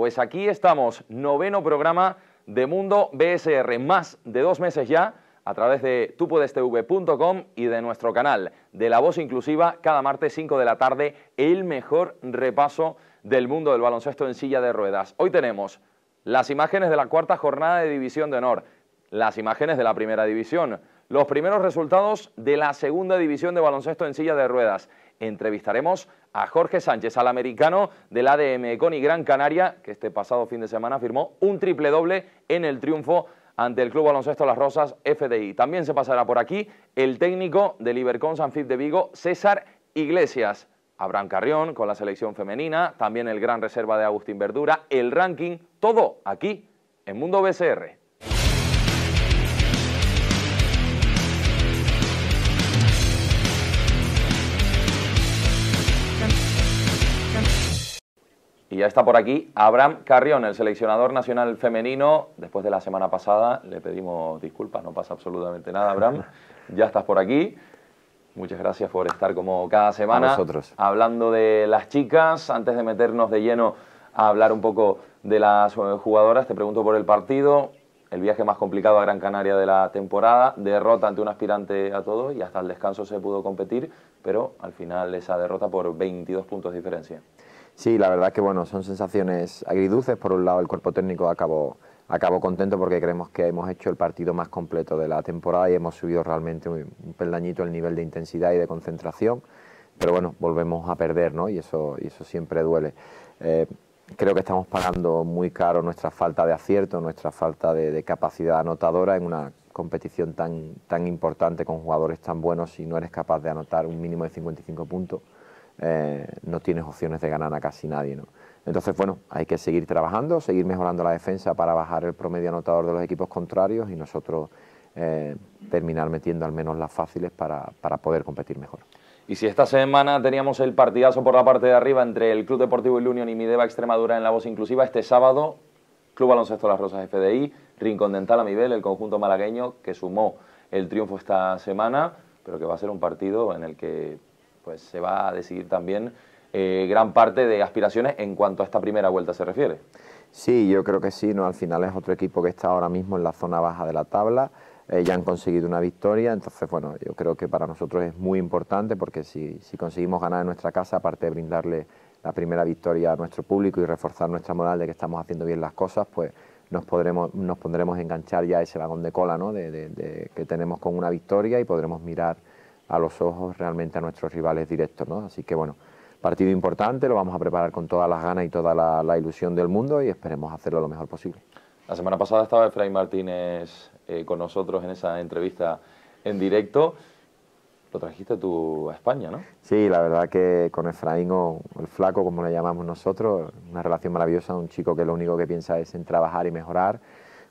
Pues aquí estamos, noveno programa de Mundo BSR, más de 2 meses ya, a través de tupodestv.com y de nuestro canal de La Voz Inclusiva, cada martes 5 de la tarde, el mejor repaso del mundo del baloncesto en silla de ruedas. Hoy tenemos las imágenes de la 4ª jornada de División de Honor, las imágenes de la Primera División, los primeros resultados de la Segunda División de Baloncesto en silla de ruedas. Entrevistaremos a Jorge Sánchez, al americano del ADM Econy Gran Canaria, que este pasado fin de semana firmó un triple doble en el triunfo ante el Club Baloncesto Las Rozas FDI. También se pasará por aquí el técnico del Ibercon Sanfid de Vigo, César Iglesias. Abraham Carrión con la selección femenina, también el gran reserva de Agustín Verdura, el ranking, todo aquí en Mundo BSR. Y ya está por aquí Abraham Carrión, el seleccionador nacional femenino. Después de la semana pasada le pedimos disculpas, no pasa absolutamente nada, Abraham. Ya estás por aquí. Muchas gracias por estar como cada semana hablando de las chicas. Antes de meternos de lleno a hablar un poco de las jugadoras, te pregunto por el partido. El viaje más complicado a Gran Canaria de la temporada. Derrota ante un aspirante a todo y hasta el descanso se pudo competir, pero al final esa derrota por 22 puntos de diferencia. Sí, la verdad es que bueno, son sensaciones agridulces. Por un lado, el cuerpo técnico acabó contento porque creemos que hemos hecho el partido más completo de la temporada y hemos subido realmente un peldañito el nivel de intensidad y de concentración. Pero bueno, volvemos a perder, ¿no? Y eso siempre duele. Creo que estamos pagando muy caro nuestra falta de acierto, nuestra falta de capacidad anotadora en una competición tan importante con jugadores tan buenos. Si no eres capaz de anotar un mínimo de 55 puntos... no tienes opciones de ganar a casi nadie, ¿no? Entonces, bueno, hay que seguir trabajando, seguir mejorando la defensa para bajar el promedio anotador de los equipos contrarios y nosotros terminar metiendo al menos las fáciles para poder competir mejor. Y si esta semana teníamos el partidazo por la parte de arriba entre el Club Deportivo Illunion y Mideba Extremadura en La Voz Inclusiva, este sábado, Club Baloncesto Las Rozas FDI, Rincón Dental Amivel, el conjunto malagueño que sumó el triunfo esta semana, pero que va a ser un partido en el que pues se va a decidir también gran parte de aspiraciones en cuanto a esta primera vuelta se refiere. Sí, yo creo que sí, ¿no? Al final es otro equipo que está ahora mismo en la zona baja de la tabla, ya han conseguido una victoria, entonces bueno, yo creo que para nosotros es muy importante porque si conseguimos ganar en nuestra casa, aparte de brindarle la primera victoria a nuestro público y reforzar nuestra moral de que estamos haciendo bien las cosas, pues nos pondremos a enganchar ya ese vagón de cola, ¿no? que tenemos con una victoria y podremos mirar a los ojos realmente a nuestros rivales directos, ¿no? Así que bueno, partido importante, lo vamos a preparar con todas las ganas y toda la ilusión del mundo y esperemos hacerlo lo mejor posible. La semana pasada estaba Efraín Martínez con nosotros en esa entrevista en directo. Lo trajiste tú a España, ¿no? Sí, la verdad que con Efraín, o el flaco, como le llamamos nosotros, una relación maravillosa, un chico que lo único que piensa es en trabajar y mejorar.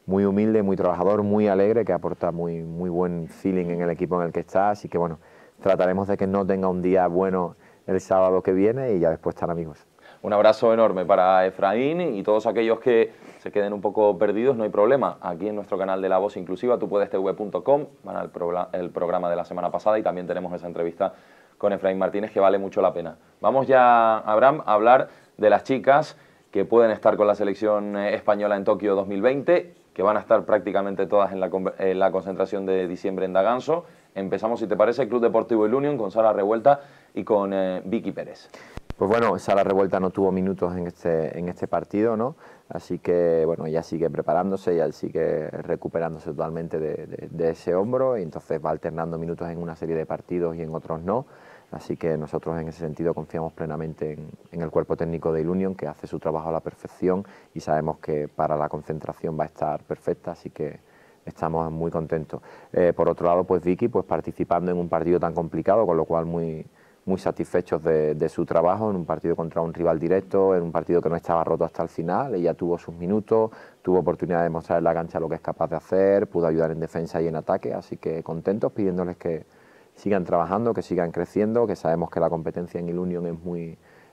Muy humilde, muy trabajador, muy alegre, que aporta muy buen feeling en el equipo en el que está, así que bueno, trataremos de que no tenga un día bueno el sábado que viene y ya después estar amigos. Un abrazo enorme para Efraín y todos aquellos que se queden un poco perdidos, no hay problema. Aquí en nuestro canal de La Voz Inclusiva, tupodestv.com, van al programa de la semana pasada y también tenemos esa entrevista con Efraín Martínez que vale mucho la pena. Vamos ya, Abraham, a hablar de las chicas que pueden estar con la selección española en Tokio 2020, que van a estar prácticamente todas en la concentración de diciembre en Daganzo. Empezamos, si te parece, Club Deportivo Illunion con Sara Revuelta y con Vicky Pérez. Pues bueno, Sara Revuelta no tuvo minutos en este partido, ¿no? Así que bueno, ella sigue preparándose, ella sigue recuperándose totalmente de ese hombro y entonces va alternando minutos en una serie de partidos y en otros no. Así que nosotros en ese sentido confiamos plenamente en el cuerpo técnico de Illunion, que hace su trabajo a la perfección y sabemos que para la concentración va a estar perfecta, así que estamos muy contentos. Por otro lado, pues Vicky, pues participando en un partido tan complicado, con lo cual muy satisfechos de su trabajo, en un partido contra un rival directo, en un partido que no estaba roto hasta el final. Ella tuvo sus minutos, tuvo oportunidad de mostrar en la cancha lo que es capaz de hacer, pudo ayudar en defensa y en ataque, así que contentos, pidiéndoles que sigan trabajando, que sigan creciendo, que sabemos que la competencia en Illunion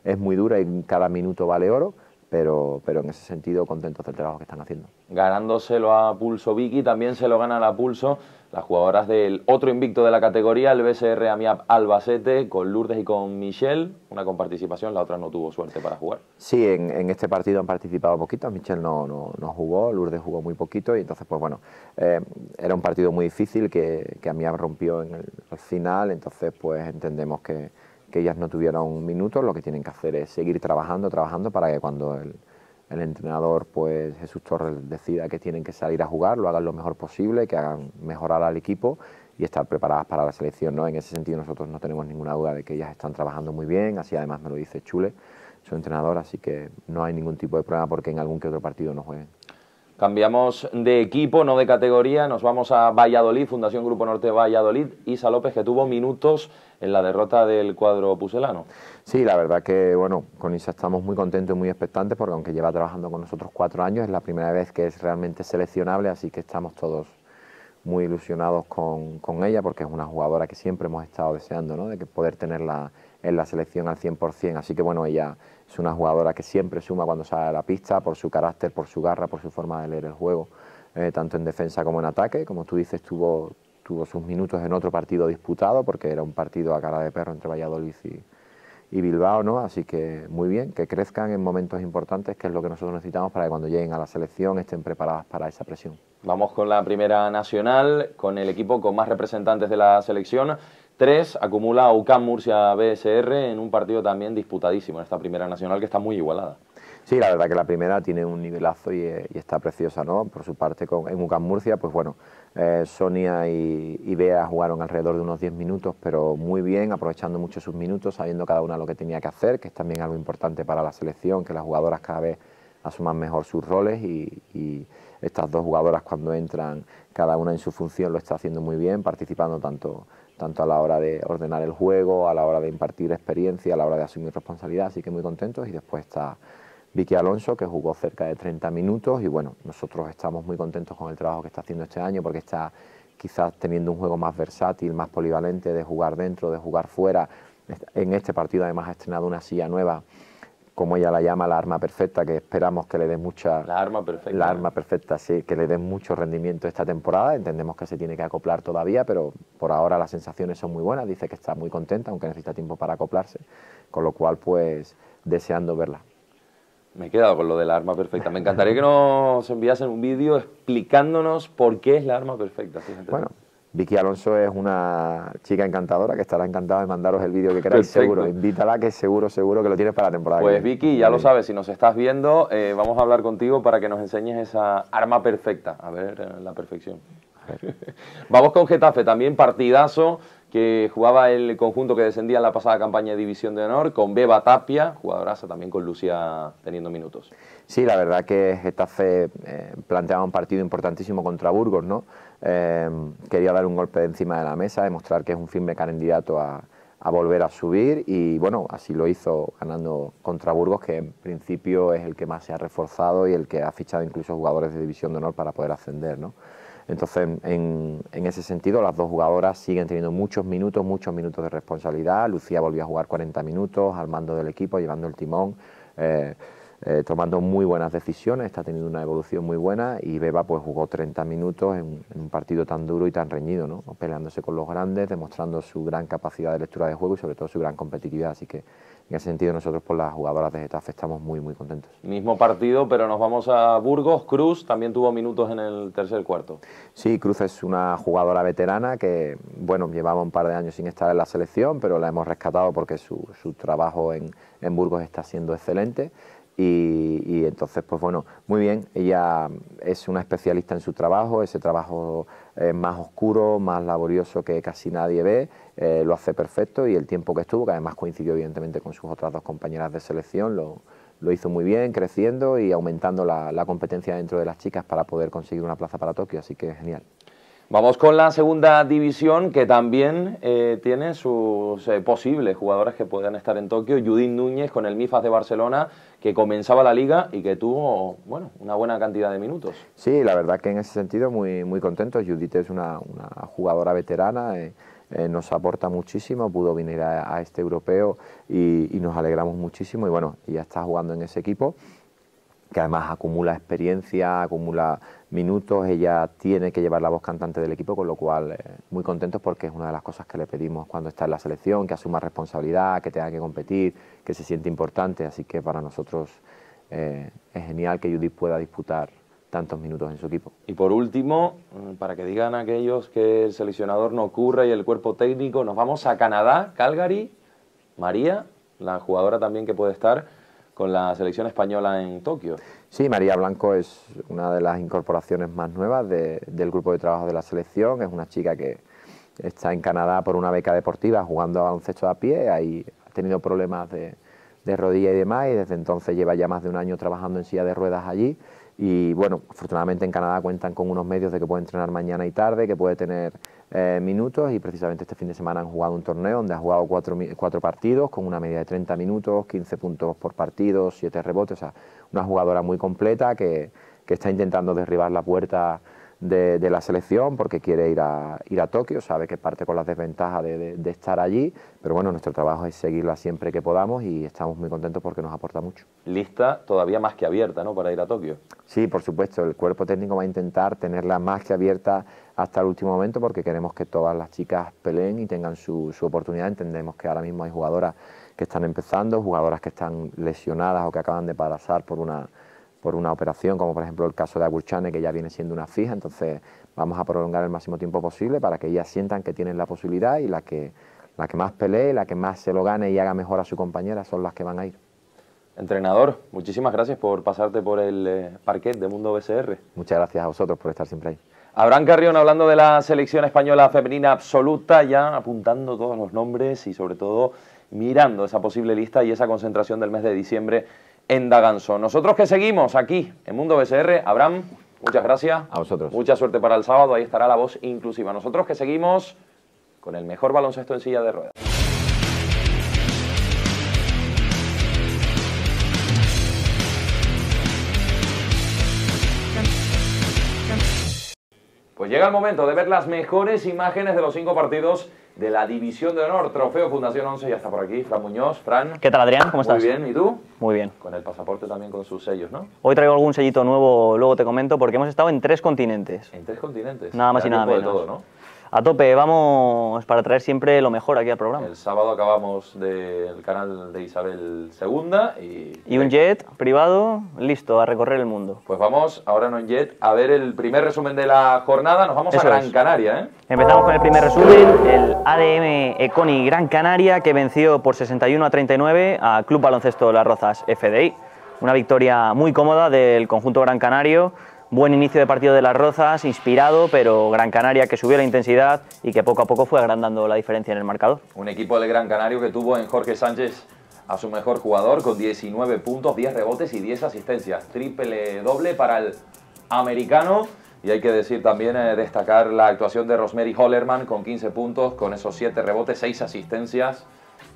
es muy dura y cada minuto vale oro, pero en ese sentido contentos del trabajo que están haciendo. Ganándoselo a pulso Vicky, también se lo ganan a pulso las jugadoras del otro invicto de la categoría, el BSR AMIAB Albacete, con Lourdes y con Michelle, una con participación, la otra no tuvo suerte para jugar. Sí, en este partido han participado poquito, Michelle no jugó, Lourdes jugó muy poquito y entonces pues bueno, era un partido muy difícil que AMIAB rompió en el final, entonces pues entendemos que ellas no tuvieron minutos. Lo que tienen que hacer es seguir trabajando para que cuando el entrenador, pues Jesús Torres, decida que tienen que salir a jugar, lo hagan lo mejor posible, que hagan mejorar al equipo y estar preparadas para la selección, ¿no? En ese sentido nosotros no tenemos ninguna duda de que ellas están trabajando muy bien, así además me lo dice Chule, su entrenador, así que no hay ningún tipo de problema porque en algún que otro partido no jueguen. Cambiamos de equipo, no de categoría, nos vamos a Valladolid, Fundación Grupo Norte Valladolid, Isa López, que tuvo minutos en la derrota del cuadro pucelano. Sí, la verdad que bueno, con Isa estamos muy contentos y muy expectantes porque aunque lleva trabajando con nosotros 4 años, es la primera vez que es realmente seleccionable, así que estamos todos muy ilusionados con ella porque es una jugadora que siempre hemos estado deseando, ¿no? De que poder tenerla en la selección al 100%, así que bueno, ella es una jugadora que siempre suma cuando sale a la pista por su carácter, por su garra, por su forma de leer el juego, tanto en defensa como en ataque. Como tú dices, tuvo sus minutos en otro partido disputado porque era un partido a cara de perro entre Valladolid y Bilbao, ¿no? Así que muy bien, que crezcan en momentos importantes, que es lo que nosotros necesitamos para que cuando lleguen a la selección estén preparadas para esa presión. Vamos con la primera nacional, con el equipo con más representantes de la selección. 3 acumula UCAM Murcia BSR en un partido también disputadísimo en esta primera nacional que está muy igualada. Sí, la verdad que la primera tiene un nivelazo y está preciosa, ¿no? Por su parte, en UCAM Murcia, pues bueno, Sonia y Bea jugaron alrededor de unos 10 minutos, pero muy bien, aprovechando mucho sus minutos, sabiendo cada una lo que tenía que hacer, que es también algo importante para la selección, que las jugadoras cada vez asuman mejor sus roles y estas dos jugadoras cuando entran, cada una en su función lo está haciendo muy bien, participando tanto a la hora de ordenar el juego, a la hora de impartir experiencia, a la hora de asumir responsabilidad, así que muy contentos. Y después está Vicky Alonso, que jugó cerca de 30 minutos y bueno, nosotros estamos muy contentos con el trabajo que está haciendo este año porque está quizás teniendo un juego más versátil, más polivalente, de jugar dentro, de jugar fuera. En este partido además ha estrenado una silla nueva, como ella la llama, la arma perfecta, que esperamos que le dé mucha... La arma perfecta. La arma perfecta, sí, que le dé mucho rendimiento esta temporada. Entendemos que se tiene que acoplar todavía, pero por ahora las sensaciones son muy buenas. Dice que está muy contenta, aunque necesita tiempo para acoplarse, con lo cual, pues, deseando verla. Me he quedado con lo de la arma perfecta. Me encantaría que nos enviasen un vídeo explicándonos por qué es la arma perfecta. Fíjate. Bueno, Vicky Alonso es una chica encantadora que estará encantada de mandaros el vídeo que queráis. Perfecto. Seguro, invítala que seguro que lo tienes para la temporada. Pues Vicky, ya lo sabes, si nos estás viendo, vamos a hablar contigo para que nos enseñes esa arma perfecta. A ver, la perfección. A ver. Vamos con Getafe, también partidazo que jugaba el conjunto que descendía en la pasada campaña de División de Honor, con Beba Tapia, jugadoraza, también con Lucía teniendo minutos. Sí, la verdad que Getafe planteaba un partido importantísimo contra Burgos, ¿no? Quería dar un golpe de encima de la mesa, demostrar que es un firme candidato a volver a subir y bueno, así lo hizo ganando contra Burgos, que en principio es el que más se ha reforzado y el que ha fichado incluso jugadores de División de Honor para poder ascender, ¿no? Entonces, en ese sentido, las dos jugadoras siguen teniendo muchos minutos de responsabilidad. Lucía volvió a jugar 40 minutos al mando del equipo, llevando el timón, tomando muy buenas decisiones, está teniendo una evolución muy buena y Beba pues jugó 30 minutos en un partido tan duro y tan reñido, ¿no? Peleándose con los grandes, demostrando su gran capacidad de lectura de juego y sobre todo su gran competitividad, así que en ese sentido nosotros por las jugadoras de Getafe estamos muy contentos. Mismo partido, pero nos vamos a Burgos. Cruz también tuvo minutos en el tercer cuarto. Sí, Cruz es una jugadora veterana que, bueno, llevaba un par de años sin estar en la selección, pero la hemos rescatado porque su trabajo en Burgos está siendo excelente. Y entonces, pues bueno, muy bien, ella es una especialista en su trabajo, ese trabajo es más oscuro, más laborioso que casi nadie ve, lo hace perfecto y el tiempo que estuvo, que además coincidió evidentemente con sus otras dos compañeras de selección, lo hizo muy bien, creciendo y aumentando la competencia dentro de las chicas para poder conseguir una plaza para Tokio, así que genial. Vamos con la segunda división, que también tiene sus posibles jugadoras que puedan estar en Tokio. Judith Núñez con el Mifas de Barcelona, que comenzaba la liga y que tuvo, bueno, una buena cantidad de minutos. Sí, la verdad que en ese sentido muy contento. Judith es una jugadora veterana, nos aporta muchísimo, pudo venir a este europeo y nos alegramos muchísimo. Y bueno, ya está jugando en ese equipo. que además acumula experiencia, acumula minutos, ella tiene que llevar la voz cantante del equipo, con lo cual muy contentos porque es una de las cosas que le pedimos cuando está en la selección, que asuma responsabilidad, que tenga que competir, que se siente importante, así que para nosotros es genial que Judith pueda disputar tantos minutos en su equipo. Y por último, para que digan aquellos que el seleccionador no curra y el cuerpo técnico, nos vamos a Canadá, Calgary. María, la jugadora también que puede estar con la selección española en Tokio. Sí, María Blanco es una de las incorporaciones más nuevas del grupo de trabajo de la selección. Es una chica que está en Canadá por una beca deportiva jugando a baloncesto a pie. Ahí ha tenido problemas de rodilla y demás, y desde entonces lleva ya más de un año trabajando en silla de ruedas allí. Y bueno, afortunadamente en Canadá cuentan con unos medios de que puede entrenar mañana y tarde, que puede tener minutos, y precisamente este fin de semana han jugado un torneo donde ha jugado cuatro partidos con una media de 30 minutos, 15 puntos por partido, 7 rebotes, o sea, una jugadora muy completa que está intentando derribar la puerta de la selección porque quiere ir a Tokio, sabe que parte con las desventajas de estar allí, pero bueno, nuestro trabajo es seguirla siempre que podamos y estamos muy contentos porque nos aporta mucho. Lista todavía más que abierta, ¿no?, para ir a Tokio. Sí, por supuesto, el cuerpo técnico va a intentar tenerla más que abierta hasta el último momento porque queremos que todas las chicas peleen y tengan su oportunidad. Entendemos que ahora mismo hay jugadoras que están empezando, jugadoras que están lesionadas o que acaban de pasar por una operación, como por ejemplo el caso de Agurchane, que ya viene siendo una fija. Entonces vamos a prolongar el máximo tiempo posible para que ellas sientan que tienen la posibilidad, y la que más pelee, la que más se lo gane y haga mejor a su compañera son las que van a ir. Entrenador, muchísimas gracias por pasarte por el parquet de Mundo BSR. Muchas gracias a vosotros por estar siempre ahí. Abraham Carrión, hablando de la selección española femenina absoluta, ya apuntando todos los nombres y sobre todo mirando esa posible lista y esa concentración del mes de diciembre en Daganzo. Nosotros que seguimos aquí en Mundo BSR, Abraham, muchas gracias. A vosotros. Mucha suerte para el sábado, ahí estará La Voz Inclusiva. Nosotros que seguimos con el mejor baloncesto en silla de ruedas. Pues llega el momento de ver las mejores imágenes de los 5 partidos de la División de Honor, Trofeo Fundación 11, ya está por aquí Fran Muñoz. Fran, ¿qué tal, Adrián? ¿Cómo estás? Muy bien, ¿y tú? Muy bien. Con el pasaporte también, con sus sellos, ¿no? Hoy traigo algún sellito nuevo, luego te comento, porque hemos estado en 3 continentes. ¿En 3 continentes? Nada más y nada menos. De todo, ¿no? A tope, vamos para traer siempre lo mejor aquí al programa. El sábado acabamos del canal de Isabel II y un jet privado, listo, a recorrer el mundo. Pues vamos, ahora no en jet, a ver el primer resumen de la jornada. Nos vamos a Gran Canaria, ¿eh? Empezamos con el primer resumen, el ADM Econy Gran Canaria, que venció por 61-39 a Club Baloncesto Las Rozas FDI. Una victoria muy cómoda del conjunto gran canario. Buen inicio de partido de Las Rozas, inspirado, pero Gran Canaria que subió la intensidad y que poco a poco fue agrandando la diferencia en el marcador. Un equipo del Gran Canario que tuvo en Jorge Sánchez a su mejor jugador, con 19 puntos, 10 rebotes y 10 asistencias. Triple doble para el americano, y hay que decir también, destacar la actuación de Rosemary Hollerman con 15 puntos, con esos 7 rebotes, 6 asistencias,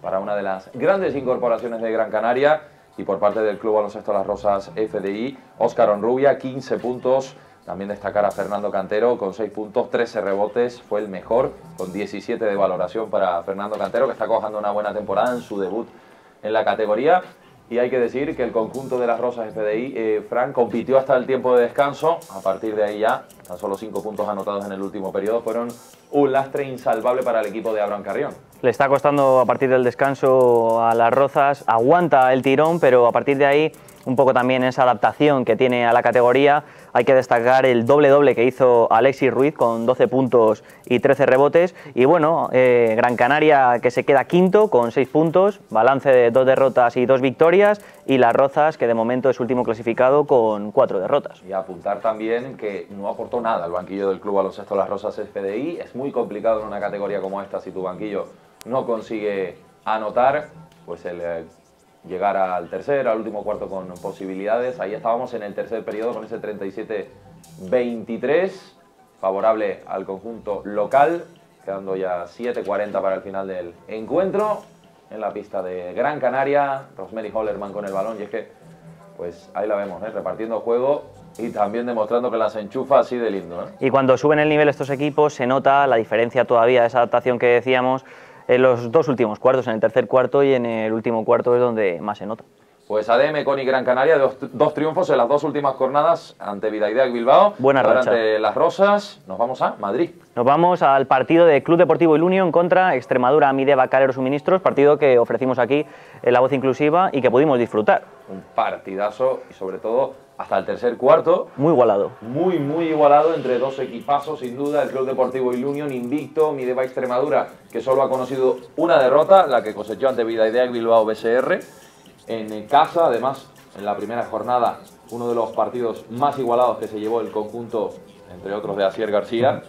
para una de las grandes incorporaciones de Gran Canaria. Y por parte del Club Baloncesto Las Rozas FDI, Óscar Onrubia, 15 puntos. También destacar a Fernando Cantero con 6 puntos, 13 rebotes. Fue el mejor, con 17 de valoración para Fernando Cantero, que está cojando una buena temporada en su debut en la categoría. Y hay que decir que el conjunto de Las Rozas FDI, Fran, compitió hasta el tiempo de descanso. A partir de ahí ya, tan solo 5 puntos anotados en el último periodo fueron un lastre insalvable para el equipo de Abraham Carrión. Le está costando a partir del descanso a Las Rozas, aguanta el tirón, pero a partir de ahí un poco también esa adaptación que tiene a la categoría. Hay que destacar el doble-doble que hizo Alexis Ruiz con 12 puntos y 13 rebotes. Y bueno, Gran Canaria que se queda quinto con 6 puntos, balance de 2 derrotas y 2 victorias. Y Las Rozas, que de momento es último clasificado con 4 derrotas. Y apuntar también que no aportó nada al banquillo del Club Baloncesto Las Rozas FDI. Es muy complicado en una categoría como esta, si tu banquillo no consigue anotar, pues el llegar al tercer, al último cuarto con posibilidades. Ahí estábamos en el tercer periodo con ese 37-23, favorable al conjunto local, quedando ya 7:40 para el final del encuentro. En la pista de Gran Canaria, Rosemary Hollerman con el balón, y es que pues ahí la vemos, repartiendo juego y también demostrando que las enchufa así de lindo, ¿eh? Y cuando suben el nivel estos equipos se nota la diferencia todavía, esa adaptación que decíamos en los 2 últimos cuartos, en el tercer cuarto y en el último cuarto es donde más se nota. Pues ADM Econy Gran Canaria, dos triunfos en las dos últimas jornadas ante Vidaidea Bilbao. Buena racha. Ante Las Rozas, nos vamos a Madrid. Nos vamos al partido de Club Deportivo Illunion contra Extremadura, Mideba, Calero Suministros, partido que ofrecimos aquí en La Voz Inclusiva y que pudimos disfrutar. Un partidazo y sobre todo hasta el tercer cuarto. Muy igualado. Muy igualado entre dos equipazos, sin duda. El Club Deportivo Illunion invicto, Mideba Extremadura, que solo ha conocido una derrota, la que cosechó ante Vidaidea Bilbao BSR. En casa, además, en la primera jornada, uno de los partidos más igualados que se llevó el conjunto, entre otros, de Asier García.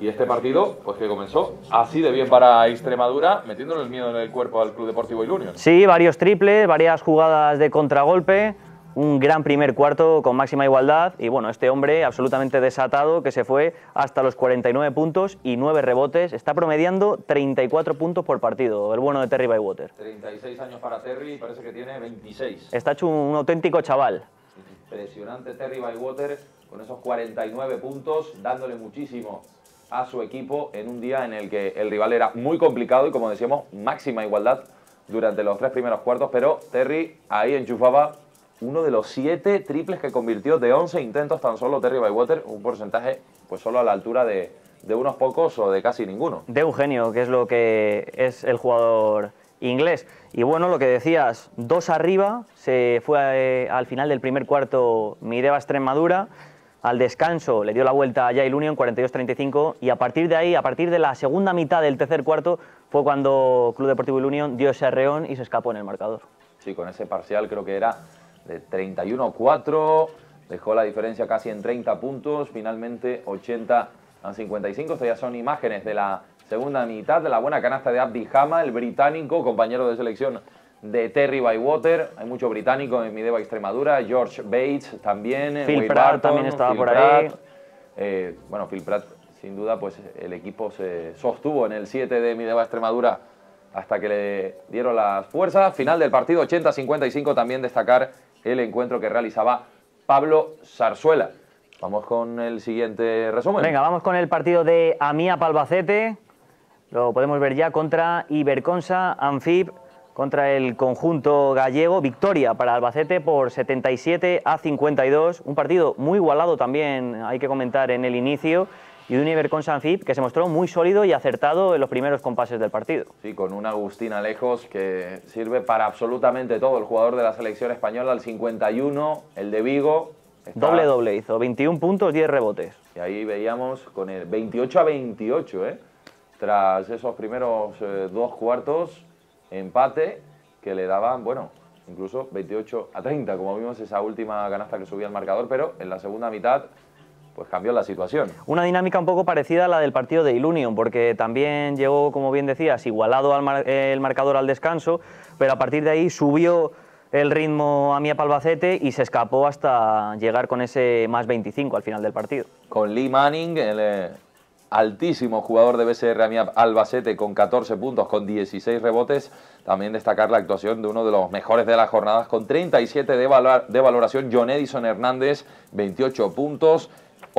Y este partido, pues que comenzó así de bien para Extremadura, metiéndole el miedo en el cuerpo al Club Deportivo Illunion. Sí, varios triples, varias jugadas de contragolpe, un gran primer cuarto con máxima igualdad. Y bueno, este hombre absolutamente desatado que se fue hasta los 49 puntos y 9 rebotes. Está promediando 34 puntos por partido, el bueno de Terry Bywater. 36 años para Terry, parece que tiene 26. Está hecho un auténtico chaval. Impresionante Terry Bywater con esos 49 puntos, dándole muchísimo a su equipo en un día en el que el rival era muy complicado y, como decíamos, máxima igualdad durante los tres primeros cuartos. Pero Terry ahí enchufaba uno de los 7 triples que convirtió de 11 intentos tan solo Terry Bywater, un porcentaje pues solo a la altura de unos pocos o de casi ninguno. De un genio, que es lo que es el jugador inglés. Y bueno, lo que decías, 2 arriba, se fue al final del primer cuarto Mideba Extremadura. Al descanso le dio la vuelta ya Illunion, 42-35, y a partir de ahí, a partir de la segunda mitad del tercer cuarto, fue cuando Club Deportivo Illunion dio ese arreón y se escapó en el marcador. Sí, con ese parcial creo que era de 31-4, dejó la diferencia casi en 30 puntos, finalmente 80-55. Estas ya son imágenes de la segunda mitad, de la buena canasta de Abdi Hama, el británico, compañero de selección de Terry Bywater. Hay mucho británico en Mideba Extremadura, George Bates también, Phil Pratt también estaba por ahí. Bueno, Phil Pratt, sin duda, pues el equipo se sostuvo en el 7 de Mideba Extremadura hasta que le dieron las fuerzas. Final del partido, 80-55, también destacar el encuentro que realizaba Pablo Zarzuela. Vamos con el siguiente resumen. Venga, vamos con el partido de AMIAB Albacete. Lo podemos ver ya contra Ibercon Sanfid, contra el conjunto gallego. Victoria para Albacete por 77-52. Un partido muy igualado también, hay que comentar, en el inicio. Y un Ibercon Sanfid que se mostró muy sólido y acertado en los primeros compases del partido. Sí, con un Agustín Alejos que sirve para absolutamente todo. El jugador de la selección española, el 51, el de Vigo. Doble-doble hizo, 21 puntos, 10 rebotes. Y ahí veíamos con el 28-28, tras esos primeros 2 cuartos, empate que le daban, bueno, incluso 28-30, como vimos esa última canasta que subía el marcador, pero en la segunda mitad pues cambió la situación. Una dinámica un poco parecida a la del partido de Illunion, porque también llegó, como bien decías, igualado el marcador al descanso, pero a partir de ahí subió el ritmo AMIAB Albacete y se escapó hasta llegar con ese más 25 al final del partido. Con Lee Manning, el altísimo jugador de BSR AMIAB Albacete, con 14 puntos, con 16 rebotes. También destacar la actuación de uno de los mejores de las jornadas, con 37 de valoración, John Edison Hernández, 28 puntos,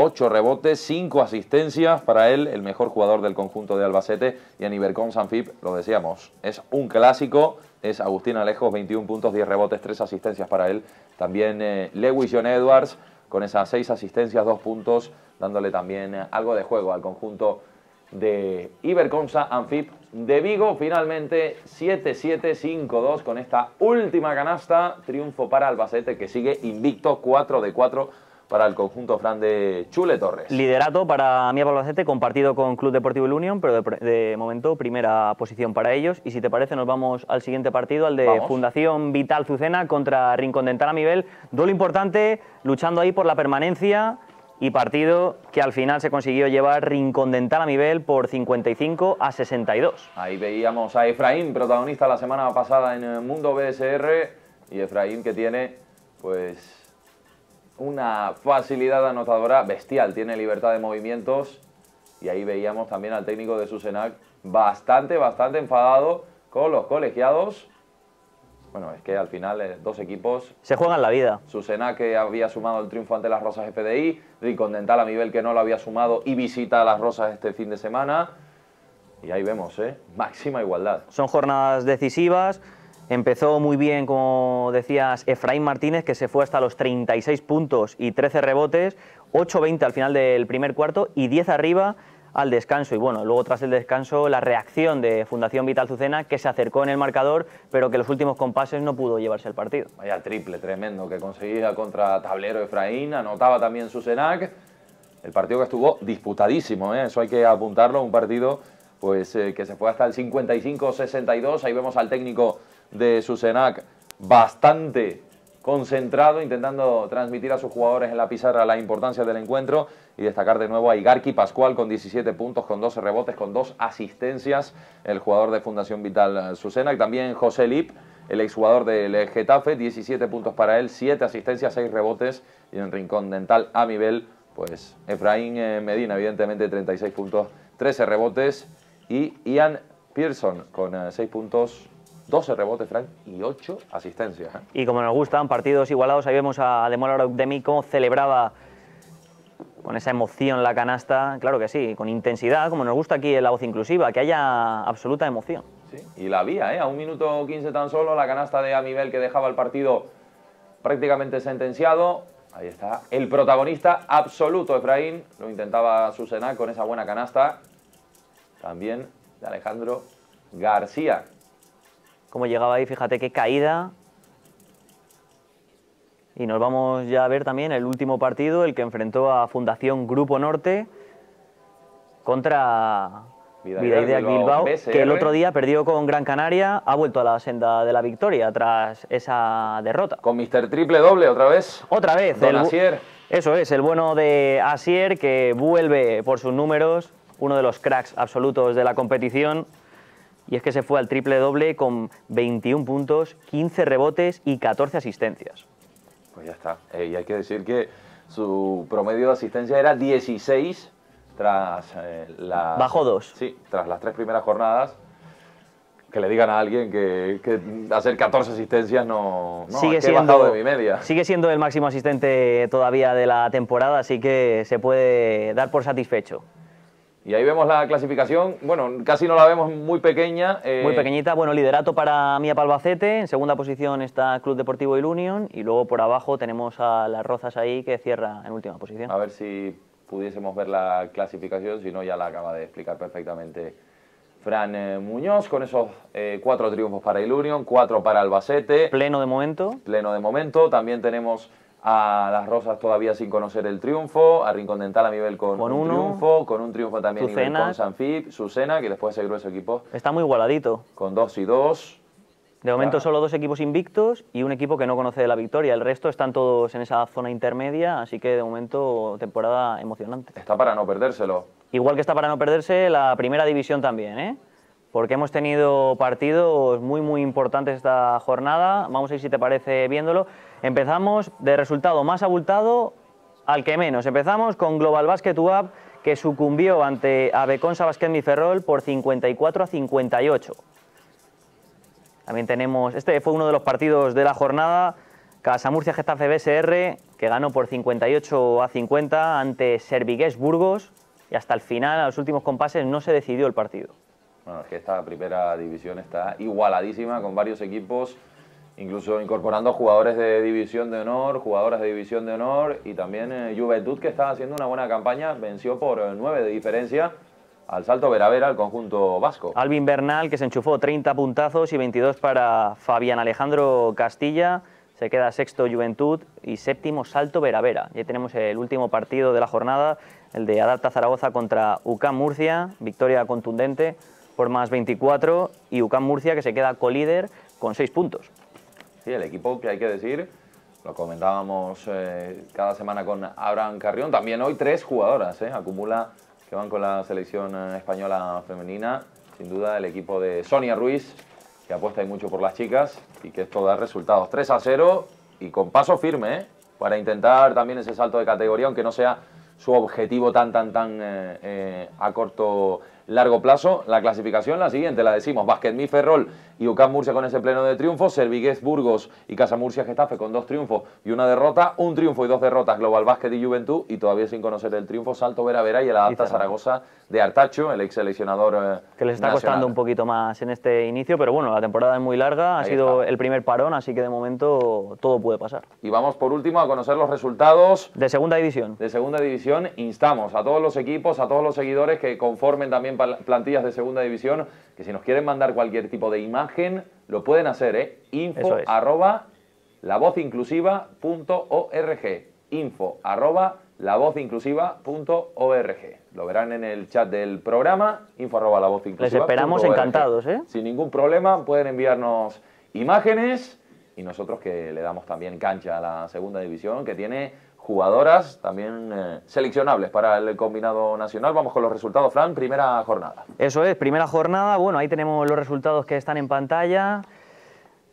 8 rebotes, 5 asistencias para él, el mejor jugador del conjunto de Albacete. Y en Ibercon Sanfid, lo decíamos, es un clásico, es Agustín Alejos, 21 puntos, 10 rebotes, 3 asistencias para él. También Lewis John Edwards, con esas 6 asistencias, 2 puntos, dándole también algo de juego al conjunto de Ibercon Sanfid de Vigo. Finalmente 7-7-5-2 con esta última canasta, triunfo para Albacete, que sigue invicto, 4 de 4 para el conjunto Fran de Chule Torres. Liderato para AMIAB Albacete, compartido con Club Deportivo Illunion, pero de momento primera posición para ellos. Y si te parece, nos vamos al siguiente partido, al de Fundación Vital Zucena contra Rincón Dental Amivel. Duelo importante, luchando ahí por la permanencia, y partido que al final se consiguió llevar Rincón Dental Amivel por 55-62. Ahí veíamos a Efraín, protagonista la semana pasada en el Mundo BSR, y Efraín que tiene pues una facilidad anotadora bestial, tiene libertad de movimientos. Y ahí veíamos también al técnico de Zucenac bastante enfadado con los colegiados. Bueno, es que al final dos equipos se juegan la vida. Zucenac, que había sumado el triunfo ante Las Rozas FDI, Rincón Dental Amivel, que no lo había sumado y visita a Las Rozas este fin de semana. Y ahí vemos, máxima igualdad. Son jornadas decisivas Empezó muy bien, como decías, Efraín Martínez, que se fue hasta los 36 puntos y 13 rebotes, 8-20 al final del primer cuarto y 10 arriba al descanso. Y bueno, luego tras el descanso la reacción de Fundación Vital Zucena, que se acercó en el marcador, pero que los últimos compases no pudo llevarse el partido. Vaya triple tremendo que conseguía contra tablero Efraín, anotaba también Zucenac. El partido que estuvo disputadísimo, ¿eh? Eso hay que apuntarlo, un partido pues que se fue hasta el 55-62, ahí vemos al técnico de Zucenac bastante concentrado, intentando transmitir a sus jugadores en la pizarra la importancia del encuentro, y destacar de nuevo a Igarki Pascual con 17 puntos, con 12 rebotes, con 2 asistencias, el jugador de Fundación Vital Zucena. También José Lip, el exjugador del Getafe, 17 puntos para él, 7 asistencias, 6 rebotes, y en Rincón Dental Amivel, pues Efraín Medina, evidentemente 36 puntos, 13 rebotes, y Ian Pearson con 6 puntos, 12 rebotes, Frank, y 8 asistencias. Y como nos gustan partidos igualados, ahí vemos a Demol Arokdemi cómo celebraba con esa emoción la canasta, claro que sí, con intensidad, como nos gusta aquí en La Voz Inclusiva, que haya absoluta emoción. Sí, y la había, ¿eh? A 1:15 tan solo, la canasta de Amivel, que dejaba el partido prácticamente sentenciado. Ahí está el protagonista absoluto, Efraín, lo intentaba Zucena con esa buena canasta, también de Alejandro García. Como llegaba ahí, fíjate qué caída. Y nos vamos ya a ver también el último partido, el que enfrentó a Fundación Grupo Norte contra Vidaidea Bilbao, BSR, que el otro día perdió con Gran Canaria, ha vuelto a la senda de la victoria tras esa derrota. Con Mr. Triple Doble otra vez. Otra vez. Don Asier. Eso es, el bueno de Asier, que vuelve por sus números, uno de los cracks absolutos de la competición. Y es que se fue al triple doble con 21 puntos, 15 rebotes y 14 asistencias. Pues ya está. Y hay que decir que su promedio de asistencia era 16 tras las... Bajo 2. Sí, tras las 3 primeras jornadas. Que le digan a alguien que hacer 14 asistencias no sigue siendo, bajado de mi media. Sigue siendo el máximo asistente todavía de la temporada, así que se puede dar por satisfecho. Y ahí vemos la clasificación, bueno, casi no la vemos, muy pequeña. Muy pequeñita, bueno, liderato para AMIAB Albacete, en segunda posición está Club Deportivo Illunion, y luego por abajo tenemos a Las Rozas ahí, que cierra en última posición. A ver si pudiésemos ver la clasificación, si no ya la acaba de explicar perfectamente Fran Muñoz, con esos 4 triunfos para Illunion, 4 para Albacete. Pleno de momento. Pleno de momento, también tenemos a Las Rozas todavía sin conocer el triunfo, a Rincón Dental Amivel con un triunfo, con un triunfo también Ibercon Sanfid, Zucena, que después de ese grueso equipo está muy igualadito, con 2 y 2. De momento solo 2 equipos invictos y un equipo que no conoce la victoria, el resto están todos en esa zona intermedia, así que de momento temporada emocionante. Está para no perdérselo. Igual que está para no perderse la primera división también, ¿eh? Porque hemos tenido partidos muy muy importantes esta jornada. Vamos a ir, si te parece, viéndolo. Empezamos de resultado más abultado al que menos. Empezamos con Global Basket UAB, que sucumbió ante Abeconsa Basket Miferrol por 54-58. También tenemos, este fue uno de los partidos de la jornada, Casamurcia Getafe BSR, que ganó por 58-50 ante Servigués Burgos, y hasta el final, a los últimos compases, no se decidió el partido. Bueno, es que esta primera división está igualadísima, con varios equipos, incluso incorporando jugadores de división de honor, jugadoras de división de honor, y también Juventud, que está haciendo una buena campaña, venció por 9 de diferencia al Salto Vera Vera, al conjunto vasco. Alvin Bernal, que se enchufó 30 puntazos y 22 para Fabián Alejandro Castilla, se queda sexto Juventud y séptimo Salto Vera Vera. Ya tenemos el último partido de la jornada, el de Adapta Zaragoza contra UCAM Murcia, victoria contundente por más 24, y UCAM Murcia, que se queda colíder con 6 puntos. Sí, el equipo, que hay que decir, lo comentábamos cada semana con Abraham Carrión, también hoy 3 jugadoras, acumula, que van con la selección española femenina. Sin duda el equipo de Sonia Ruiz, que apuesta mucho por las chicas, y que esto da resultados 3-0 y con paso firme, para intentar también ese salto de categoría, aunque no sea su objetivo tan a corto largo plazo. La clasificación, la siguiente, la decimos: Basket Miferrol y UCAM Murcia con ese pleno de triunfos, Servigués, Burgos y Casamurcia Getafe con 2 triunfos y 1 derrota, 1 triunfo y 2 derrotas, Global Basket y Juventud, y todavía sin conocer el triunfo, Salto Vera Vera y el Adapta Zaragoza de Artacho, el ex seleccionador que les está costando un poquito más en este inicio, pero bueno, la temporada es muy larga, ha sido el primer parón, así que de momento todo puede pasar. Y vamos por último a conocer los resultados de segunda división. De segunda división, instamos a todos los equipos, a todos los seguidores que conformen también plantillas de segunda división, que si nos quieren mandar cualquier tipo de imagen, lo pueden hacer, info@lavozinclusiva.org, info@lavozinclusiva.org. Lo verán en el chat del programa, info@lavozinclusiva.org. Les esperamos encantados, ¿eh? Sin ningún problema pueden enviarnos imágenes y nosotros que le damos también cancha a la segunda división, que tiene jugadoras también seleccionables para el combinado nacional. Vamos con los resultados, Fran, primera jornada. Eso es, primera jornada. Bueno, ahí tenemos los resultados que están en pantalla.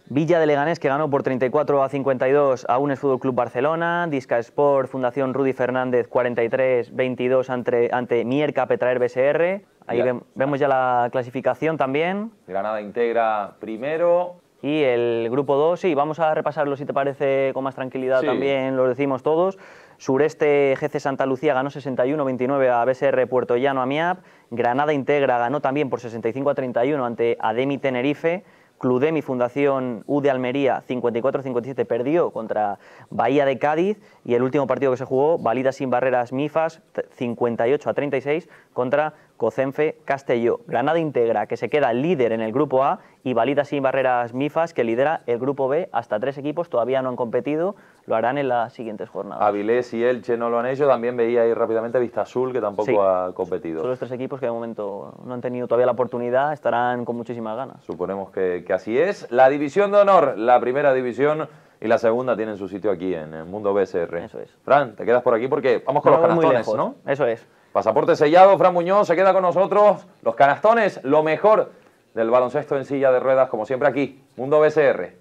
Villa de Leganés, que ganó por 34-52 a Unes Fútbol Club Barcelona. Disca Sport, Fundación Rudy Fernández, 43-22 ante Mierca Petraer BSR. Ahí vemos ya la clasificación también. Granada integra primero. Y el grupo 2, sí, vamos a repasarlo si te parece con más tranquilidad, también lo decimos todos. Sureste GC Santa Lucía ganó 61-29 a BSR Puerto Llano AMIAB. Granada Integra ganó también por 65-31 ante Ademi Tenerife. Cludemi Fundación U de Almería 54-57 perdió contra Bahía de Cádiz. Y el último partido que se jugó, Validas sin Barreras Mifas 58-36 contra Cocenfe Castelló. Granada Integra, que se queda líder en el grupo A, y Validas sin Barreras Mifas, que lidera el grupo B. Hasta 3 equipos todavía no han competido, lo harán en las siguientes jornadas. Avilés y Elche no lo han hecho. También veía ahí rápidamente Vistazul, que tampoco ha competido. Son los 3 equipos que de momento no han tenido todavía la oportunidad, estarán con muchísimas ganas. Suponemos que así es. La división de honor, la primera división y la segunda tienen su sitio aquí en el Mundo BSR. Eso es. Fran, te quedas por aquí porque vamos con los canastones, ¿no? Eso es. Pasaporte sellado, Fran Muñoz se queda con nosotros. Los canastones, lo mejor del baloncesto en silla de ruedas, como siempre aquí, Mundo BSR.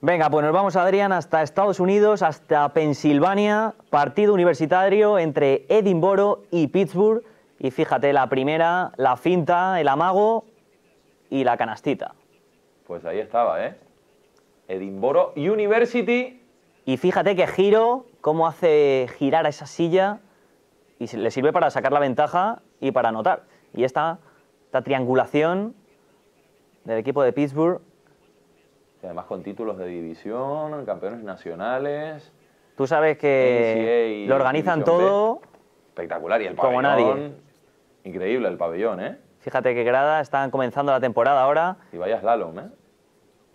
Venga, pues nos vamos, Adrián, hasta Estados Unidos, hasta Pensilvania. Partido universitario entre Edimburgo y Pittsburgh. Y fíjate, la primera, la finta, el amago y la canastita. Pues ahí estaba, ¿eh? Edimburgo University. Y fíjate que giro, cómo hace girar a esa silla y le sirve para sacar la ventaja y para anotar. Y esta triangulación del equipo de Pittsburgh. Y además con títulos de división, campeones nacionales. Tú sabes que lo organizan todo. Espectacular. Y el pabellón, como nadie. Increíble el pabellón, ¿eh? Fíjate que grada, están comenzando la temporada ahora. Y vaya slalom, ¿eh?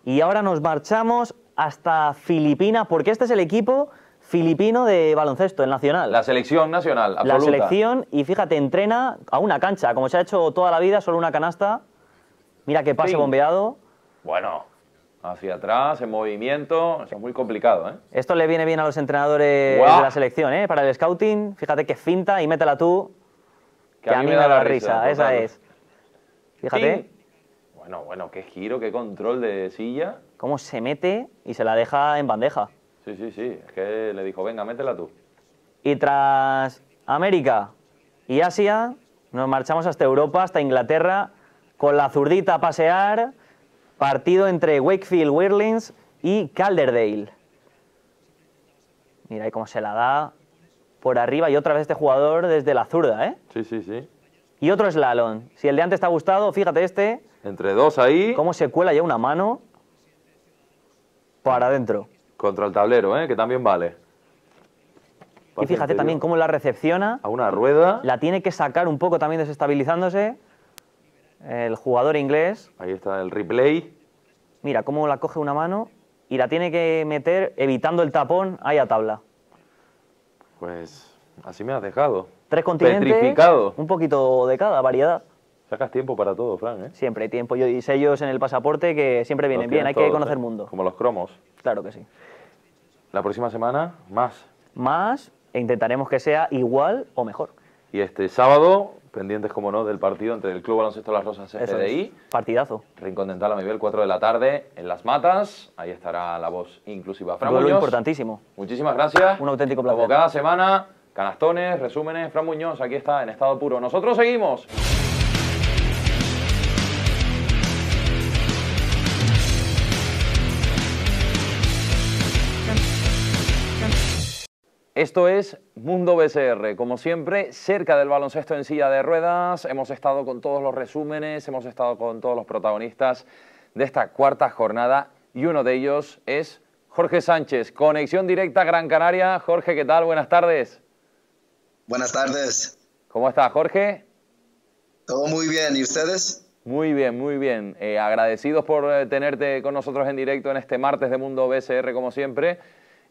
Y ahora nos marchamos hasta Filipinas, porque este es el equipo filipino de baloncesto, el nacional. La selección nacional, absoluta. La selección, y fíjate, entrena a una cancha, como se ha hecho toda la vida, solo una canasta. Mira qué pase bombeado. Bueno, hacia atrás, en movimiento, eso es muy complicado, ¿eh? Esto le viene bien a los entrenadores de la selección, ¿eh? Para el scouting, fíjate que finta y métela tú, que a mí me da la risa, esa es. Fíjate. Bueno, qué giro, qué control de silla. Cómo se mete y se la deja en bandeja. Sí, es que le dijo, venga, métela tú. Y tras América y Asia, nos marchamos hasta Europa, hasta Inglaterra, con la zurdita a pasear. Partido entre Wakefield Wirlings y Calderdale. Mira ahí cómo se la da por arriba, y otra vez este jugador desde la zurda, ¿eh? Sí. Y otro slalom. Si el de antes te ha gustado, fíjate este. Entre dos ahí. Cómo se cuela ya una mano para adentro. Contra el tablero, ¿eh? Que también vale. Y fíjate también cómo la recepciona. A una rueda. La tiene que sacar un poco también desestabilizándose. El jugador inglés. Ahí está el replay. Mira cómo la coge una mano y la tiene que meter evitando el tapón ahí a tabla. Pues así me has dejado. 3 continentes, petrificado. Un poquito de cada variedad. Sacas tiempo para todo, Fran, ¿eh? Siempre hay tiempo. Y sellos en el pasaporte que siempre vienen bien. Hay que conocer mundo. Como los cromos. Claro que sí. La próxima semana, más. Más, e intentaremos que sea igual o mejor. Y este sábado, pendientes, como no, del partido entre el Club Baloncesto Las Rozas FDI. Partidazo. Rincón Dental Amivel, 4 de la tarde, en Las Matas. Ahí estará La Voz Inclusiva. Fran Muñoz, importantísimo. Muchísimas gracias. Un auténtico placer. Como cada semana, canastones, resúmenes. Fran Muñoz, aquí está, en estado puro. Nosotros seguimos. Esto es Mundo BSR, como siempre, cerca del baloncesto en silla de ruedas. Hemos estado con todos los resúmenes, hemos estado con todos los protagonistas de esta cuarta jornada, y uno de ellos es Jorge Sánchez. Conexión directa Gran Canaria. Jorge, ¿qué tal? Buenas tardes. Buenas tardes. ¿Cómo está, Jorge? Todo muy bien, ¿y ustedes? Muy bien, muy bien. Agradecidos por tenerte con nosotros en directo en este martes de Mundo BSR, como siempre,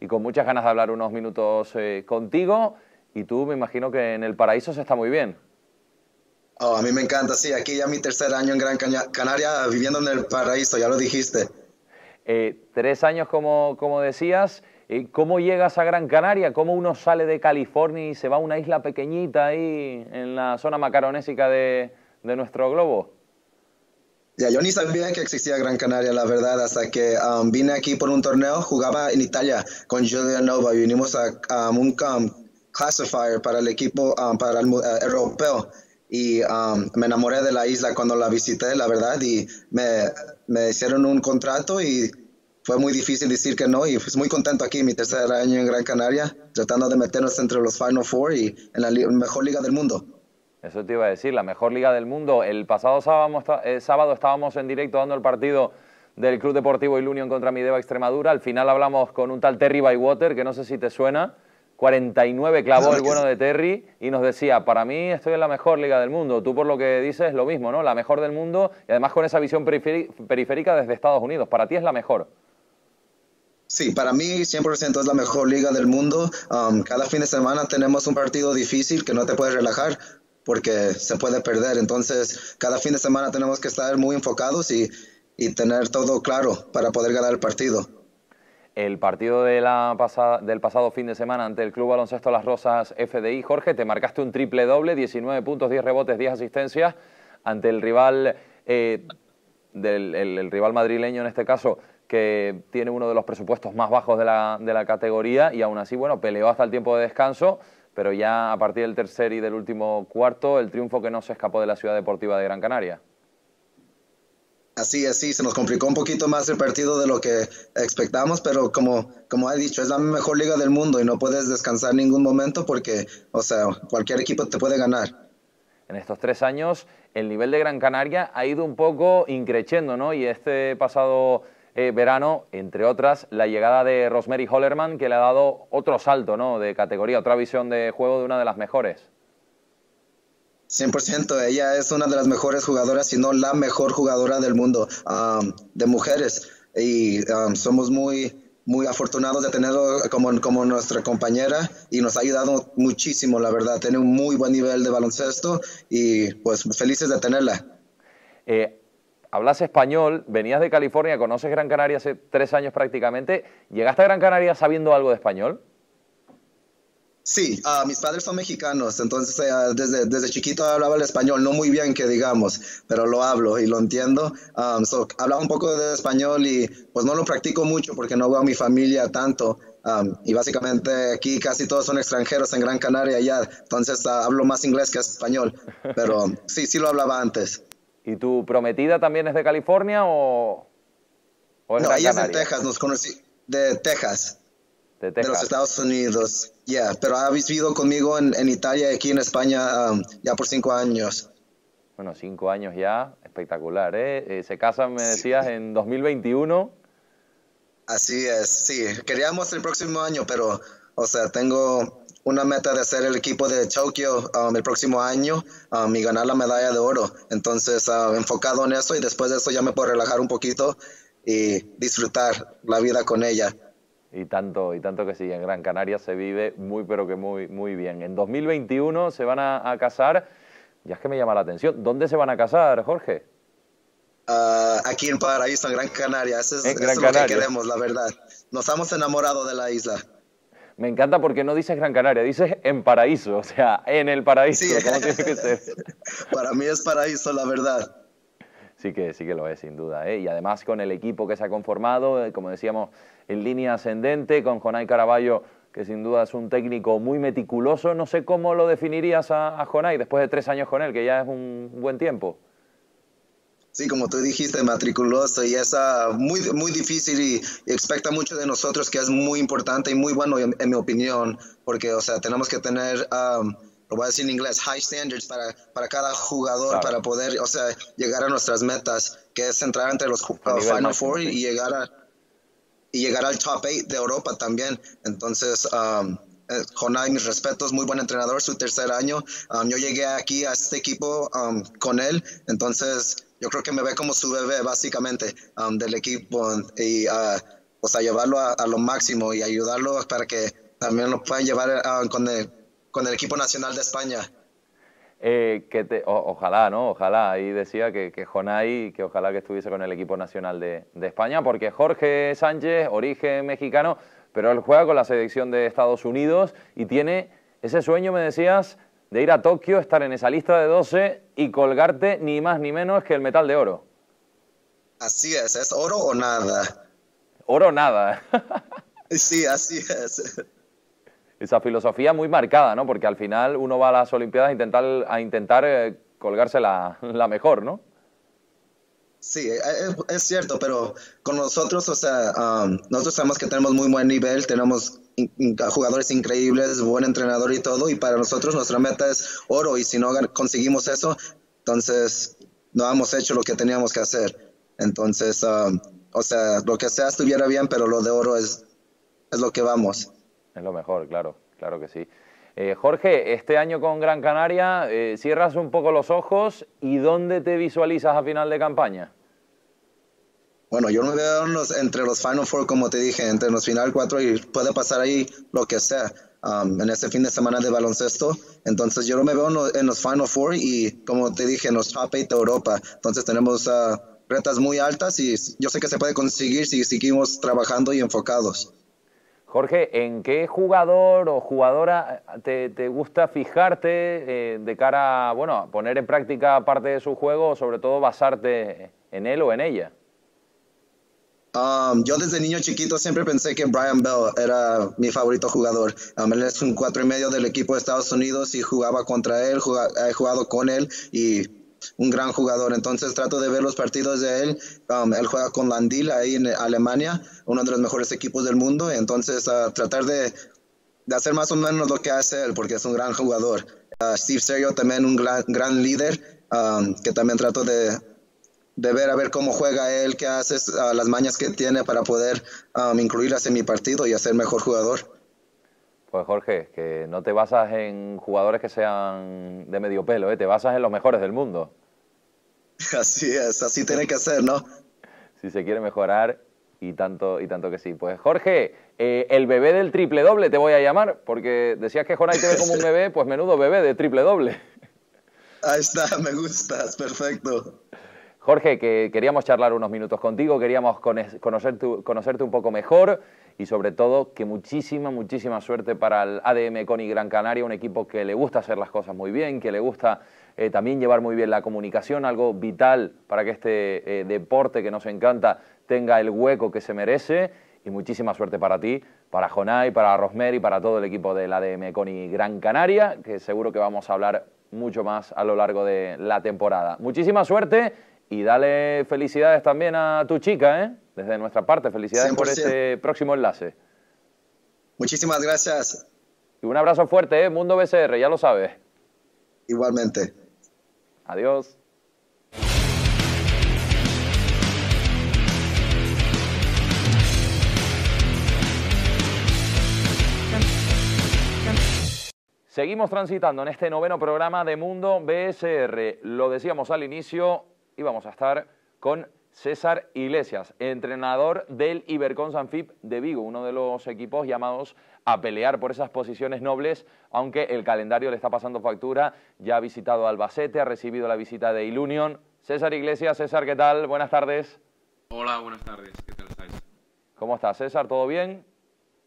y con muchas ganas de hablar unos minutos contigo. Y tú, me imagino que en el paraíso se está muy bien. Oh, a mí me encanta, sí. Aquí ya mi tercer año en Gran Canaria, viviendo en el paraíso, ya lo dijiste. 3 años, como decías. ¿Cómo llegas a Gran Canaria? ¿Cómo uno sale de California y se va a una isla pequeñita ahí en la zona macaronésica de nuestro globo? Ya, yo ni sabía que existía Gran Canaria, la verdad, hasta que vine aquí por un torneo. Jugaba en Italia con Giulianova y vinimos a un classifier para el equipo para el, europeo, y me enamoré de la isla cuando la visité, la verdad, y me hicieron un contrato y fue muy difícil decir que no, y pues muy contento aquí, mi tercer año en Gran Canaria, tratando de meternos entre los Final Four y en la mejor liga del mundo. Eso te iba a decir, la mejor liga del mundo. El pasado sábado estábamos en directo dando el partido del Club Deportivo Illunion contra Mideba Extremadura. Al final hablamos con un tal Terry Bywater, que no sé si te suena, 49 clavó el bueno de Terry, y nos decía, para mí estoy en la mejor liga del mundo. Tú, por lo que dices, lo mismo, ¿no? La mejor del mundo, y además con esa visión periférica desde Estados Unidos. Para ti es la mejor. Sí, para mí 100% es la mejor liga del mundo. Cada fin de semana tenemos un partido difícil que no te puedes relajar, porque se puede perder. Entonces, cada fin de semana tenemos que estar muy enfocados y tener todo claro para poder ganar el partido. El partido de del pasado fin de semana ante el Club Baloncesto Las Rozas FDI, Jorge, te marcaste un triple doble, 19 puntos, 10 rebotes, 10 asistencias, ante el rival, el rival madrileño en este caso, que tiene uno de los presupuestos más bajos de la categoría, y aún así, bueno, peleó hasta el tiempo de descanso. Pero ya a partir del tercer y del último cuarto, el triunfo que no se escapó de la ciudad deportiva de Gran Canaria. Así es, sí, se nos complicó un poquito más el partido de lo que expectamos, pero como he dicho, es la mejor liga del mundo y no puedes descansar en ningún momento porque, o sea, cualquier equipo te puede ganar. En estos 3 años, el nivel de Gran Canaria ha ido un poco increciendo, ¿no? Y este pasado verano, entre otras, la llegada de Rosemary Hollerman, que le ha dado otro salto, ¿no?, de categoría, otra visión de juego de una de las mejores. 100%, ella es una de las mejores jugadoras, si no la mejor jugadora del mundo, de mujeres, y somos muy afortunados de tenerlo como nuestra compañera, y nos ha ayudado muchísimo, la verdad. Tiene un muy buen nivel de baloncesto y pues felices de tenerla. Hablas español, venías de California, conoces Gran Canaria hace 3 años prácticamente. ¿Llegaste a Gran Canaria sabiendo algo de español? Sí, mis padres son mexicanos, entonces desde chiquito hablaba el español, no muy bien que digamos, pero lo hablo y lo entiendo. Hablaba un poco de español y pues no lo practico mucho porque no veo a mi familia tanto. Y básicamente aquí casi todos son extranjeros en Gran Canaria ya, entonces hablo más inglés que español, pero sí lo hablaba antes. ¿Y tu prometida también es de California o es de Gran Canaria? No, ella es de Texas, nos conocí, de Texas, de los Estados Unidos, yeah, pero ha vivido conmigo en Italia y aquí en España ya por 5 años. Bueno, 5 años ya, espectacular, ¿eh? Se casan, me decías, sí, en 2021. Así es, sí, queríamos el próximo año, pero, o sea, tengo una meta de ser el equipo de Tokio el próximo año y ganar la medalla de oro. Entonces, enfocado en eso, y después de eso ya me puedo relajar un poquito y disfrutar la vida con ella. Y tanto que sí, en Gran Canaria se vive muy, pero que muy, muy bien. En 2021 se van a casar, ya es que me llama la atención. ¿Dónde se van a casar, Jorge? Aquí en Paraíso, en Gran Canaria. Eso es lo que queremos, la verdad. Nos hemos enamorado de la isla. Me encanta porque no dices Gran Canaria, dices en paraíso, o sea, en el paraíso, sí. ¿Cómo tiene que ser? Para mí es paraíso, la verdad. Sí que lo es, sin duda, ¿eh? Y además con el equipo que se ha conformado, como decíamos, en línea ascendente, con Jonay Caraballo, que sin duda es un técnico muy meticuloso. No sé cómo lo definirías a Jonay después de 3 años con él, que ya es un buen tiempo. Sí, como tú dijiste, meticuloso y es muy difícil y expecta mucho de nosotros, que es muy importante y muy bueno en mi opinión, porque, o sea, tenemos que tener, lo voy a decir en inglés, high standards para cada jugador, claro, para poder, o sea, llegar a nuestras metas, que es entrar entre los Final Four y llegar al Top 8 de Europa también. Entonces, Jonay, mis respetos, muy buen entrenador, su 3er año. Yo llegué aquí a este equipo con él, entonces yo creo que me ve como su bebé, básicamente, del equipo, y o sea, llevarlo a lo máximo y ayudarlo para que también lo puedan llevar con el equipo nacional de España. Ojalá, ¿no? Ojalá. Ahí decía que Jonay, que ojalá que estuviese con el equipo nacional de España, porque Jorge Sánchez, origen mexicano, pero él juega con la selección de Estados Unidos y tiene ese sueño, me decías, de ir a Tokio, estar en esa lista de 12 y colgarte ni más ni menos que el metal de oro. Así es oro o nada. Oro o nada. Sí, así es. Esa filosofía muy marcada, ¿no? Porque al final uno va a las Olimpiadas a intentar colgarse la mejor, ¿no? Sí, es cierto, pero con nosotros, o sea, nosotros sabemos que tenemos muy buen nivel, tenemos jugadores increíbles, buen entrenador y todo, y para nosotros nuestra meta es oro, y si no conseguimos eso, entonces no hemos hecho lo que teníamos que hacer. Entonces, o sea, lo que sea estuviera bien, pero lo de oro es lo que vamos. Es lo mejor, claro, claro que sí. Jorge, este año con Gran Canaria, cierras un poco los ojos y ¿dónde te visualizas a final de campaña? Bueno, yo me veo entre los Final Four, como te dije, entre los Final 4, y puede pasar ahí lo que sea en este fin de semana de baloncesto. Entonces yo me veo en los Final Four y, como te dije, en los Top 8 de Europa. Entonces tenemos retas muy altas y yo sé que se puede conseguir si seguimos trabajando y enfocados. Jorge, ¿en qué jugador o jugadora te gusta fijarte de cara a, bueno, a poner en práctica parte de su juego, o sobre todo basarte en él o en ella? Yo desde niño chiquito siempre pensé que Brian Bell era mi favorito jugador. Él es un 4.5 del equipo de Estados Unidos y jugaba contra él, he jugado con él y un gran jugador. Entonces trato de ver los partidos de él. Él juega con Landil ahí en Alemania, uno de los mejores equipos del mundo. Entonces tratar de hacer más o menos lo que hace él, porque es un gran jugador. Steve Serio también, un gran líder, que también trato de ver a ver cómo juega él, qué hace, las mañas que tiene para poder incluirlas en mi partido y hacer mejor jugador. Pues Jorge, que no te basas en jugadores que sean de medio pelo, ¿eh? Te basas en los mejores del mundo. Así es, así tiene que ser, ¿no? Si se quiere mejorar, y tanto que sí. Pues Jorge, el bebé del triple doble te voy a llamar, porque decías que Jonay te ve como un bebé, pues menudo bebé de triple doble. Ahí está, me gustas, perfecto. Jorge, que queríamos charlar unos minutos contigo, queríamos conocerte un poco mejor y sobre todo que muchísima suerte para el ADM Econy Gran Canaria, un equipo que le gusta hacer las cosas muy bien, que le gusta también llevar muy bien la comunicación, algo vital para que este deporte que nos encanta tenga el hueco que se merece, y muchísima suerte para ti, para Jonay, para Rosemary, para todo el equipo del ADM Econy Gran Canaria, que seguro que vamos a hablar mucho más a lo largo de la temporada. Muchísima suerte. Y dale felicidades también a tu chica, ¿eh? Desde nuestra parte, felicidades 100%. Por este próximo enlace. Muchísimas gracias. Y un abrazo fuerte, ¿eh? Mundo BSR, ya lo sabes. Igualmente. Adiós. Seguimos transitando en este 9º programa de Mundo BSR. Lo decíamos al inicio, y vamos a estar con César Iglesias, entrenador del Ibercon Sanfid de Vigo, uno de los equipos llamados a pelear por esas posiciones nobles, aunque el calendario le está pasando factura. Ya ha visitado Albacete, ha recibido la visita de Illunion. César Iglesias, César, ¿qué tal? Buenas tardes. Hola, buenas tardes, ¿qué tal estáis? ¿Cómo estás, César? ¿Todo bien?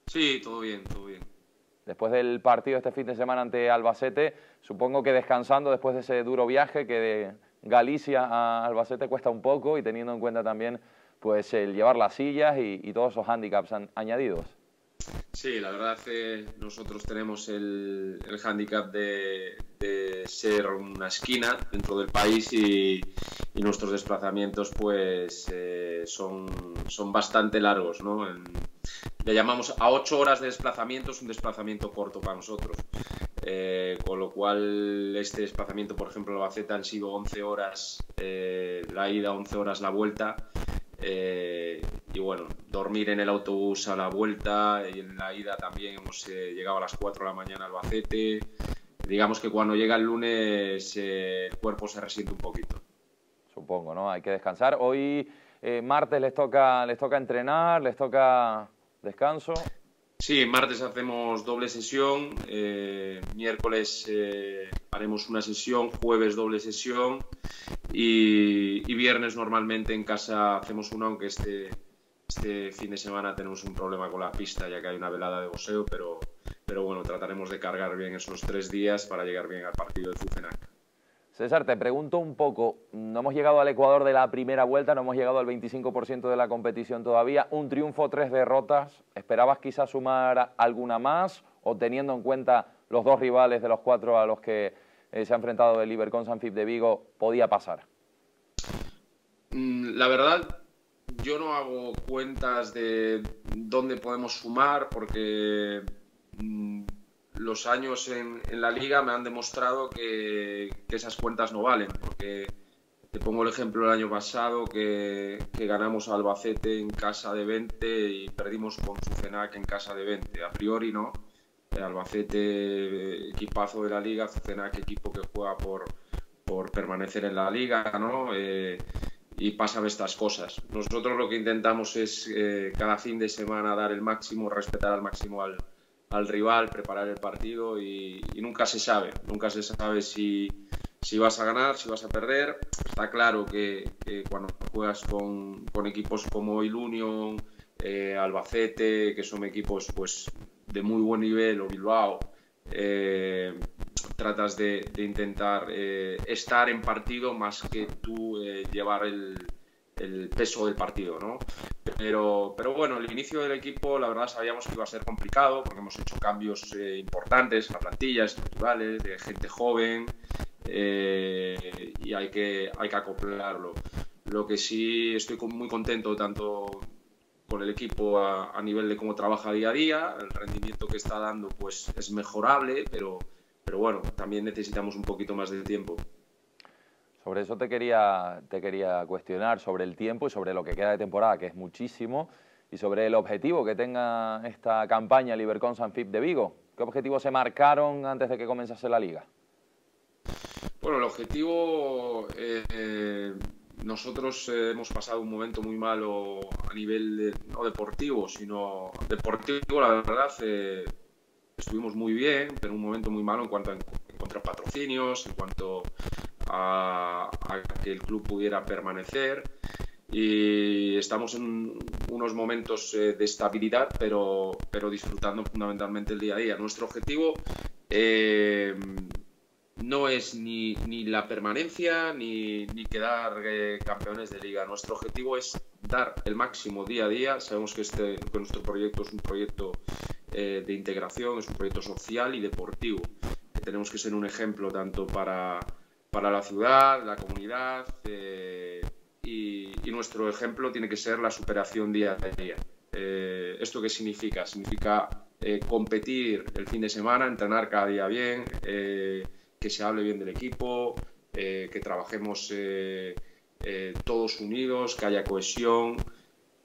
Sí, todo bien, todo bien. Después del partido este fin de semana ante Albacete, supongo que descansando después de ese duro viaje que de Galicia a Albacete cuesta un poco, y teniendo en cuenta también pues el llevar las sillas y todos esos hándicaps añadidos. Sí, la verdad nosotros tenemos el hándicap de ser una esquina dentro del país y nuestros desplazamientos pues son bastante largos, ¿no? Le llamamos a 8 horas de desplazamientos, un desplazamiento corto para nosotros. Con lo cual este desplazamiento, por ejemplo, en Albacete han sido 11 horas la ida, 11 horas la vuelta. Y bueno, dormir en el autobús a la vuelta y en la ida también hemos llegado a las 4 de la mañana a Albacete. Digamos que cuando llega el lunes el cuerpo se resiente un poquito. Supongo, ¿no? Hay que descansar. Hoy martes les toca entrenar, les toca descanso. Sí, martes hacemos doble sesión, miércoles haremos una sesión, jueves doble sesión y viernes normalmente en casa hacemos una, aunque este fin de semana tenemos un problema con la pista ya que hay una velada de boxeo, pero bueno, trataremos de cargar bien esos 3 días para llegar bien al partido de Zucenac. César, te pregunto un poco, no hemos llegado al Ecuador de la primera vuelta, no hemos llegado al 25% de la competición todavía, un triunfo, 3 derrotas, ¿esperabas quizás sumar alguna más? O teniendo en cuenta los 2 rivales de los 4 a los que se ha enfrentado el Ibercon Sanfid de Vigo, ¿podía pasar? La verdad, yo no hago cuentas de dónde podemos sumar porque los años en la liga me han demostrado que esas cuentas no valen, porque te pongo el ejemplo del año pasado que ganamos a Albacete en casa de 20 y perdimos con Zucenac en casa de 20, a priori no, Albacete equipazo de la liga, Zucenac equipo que juega por permanecer en la liga, ¿no? Y pasan estas cosas. Nosotros lo que intentamos es cada fin de semana dar el máximo, respetar al máximo al rival, preparar el partido y nunca se sabe si vas a ganar, si vas a perder. Está claro que cuando juegas con equipos como Illunion, Albacete, que son equipos pues de muy buen nivel, o Bilbao, tratas de intentar estar en partido más que tú llevar el peso del partido, ¿no? Pero bueno, el inicio del equipo, la verdad, sabíamos que iba a ser complicado porque hemos hecho cambios importantes en la plantilla, estructurales, de gente joven, y hay que acoplarlo. Lo que sí estoy muy contento tanto con el equipo a nivel de cómo trabaja día a día, el rendimiento que está dando pues es mejorable, pero bueno, también necesitamos un poquito más de tiempo. Sobre eso te quería cuestionar, sobre el tiempo y sobre lo que queda de temporada, que es muchísimo, y sobre el objetivo que tenga esta campaña el Ibercon Sanfid de Vigo. ¿Qué objetivos se marcaron antes de que comenzase la liga? Bueno, el objetivo, nosotros hemos pasado un momento muy malo a nivel no deportivo, sino deportivo, la verdad, estuvimos muy bien, pero un momento muy malo en cuanto a patrocinios, en cuanto a que el club pudiera permanecer, y estamos en unos momentos de estabilidad pero disfrutando fundamentalmente el día a día. Nuestro objetivo no es ni la permanencia ni quedar campeones de liga. Nuestro objetivo es dar el máximo día a día. Sabemos que nuestro proyecto es un proyecto de integración, es un proyecto social y deportivo. Tenemos que ser un ejemplo tanto para la ciudad, la comunidad, y nuestro ejemplo tiene que ser la superación día a día. ¿Esto qué significa? Significa competir el fin de semana, entrenar cada día bien, que se hable bien del equipo, que trabajemos todos unidos, que haya cohesión.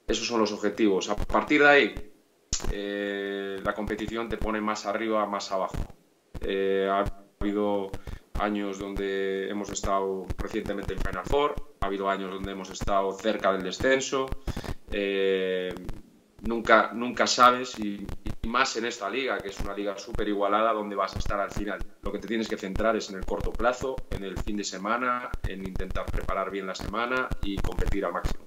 Esos son los objetivos. A partir de ahí, la competición te pone más arriba, más abajo. Ha habido años donde hemos estado recientemente en Final Four, ha habido años donde hemos estado cerca del descenso, nunca sabes, y más en esta liga, que es una liga súper igualada, donde vas a estar al final. Lo que te tienes que centrar es en el corto plazo, en el fin de semana, en intentar preparar bien la semana y competir al máximo.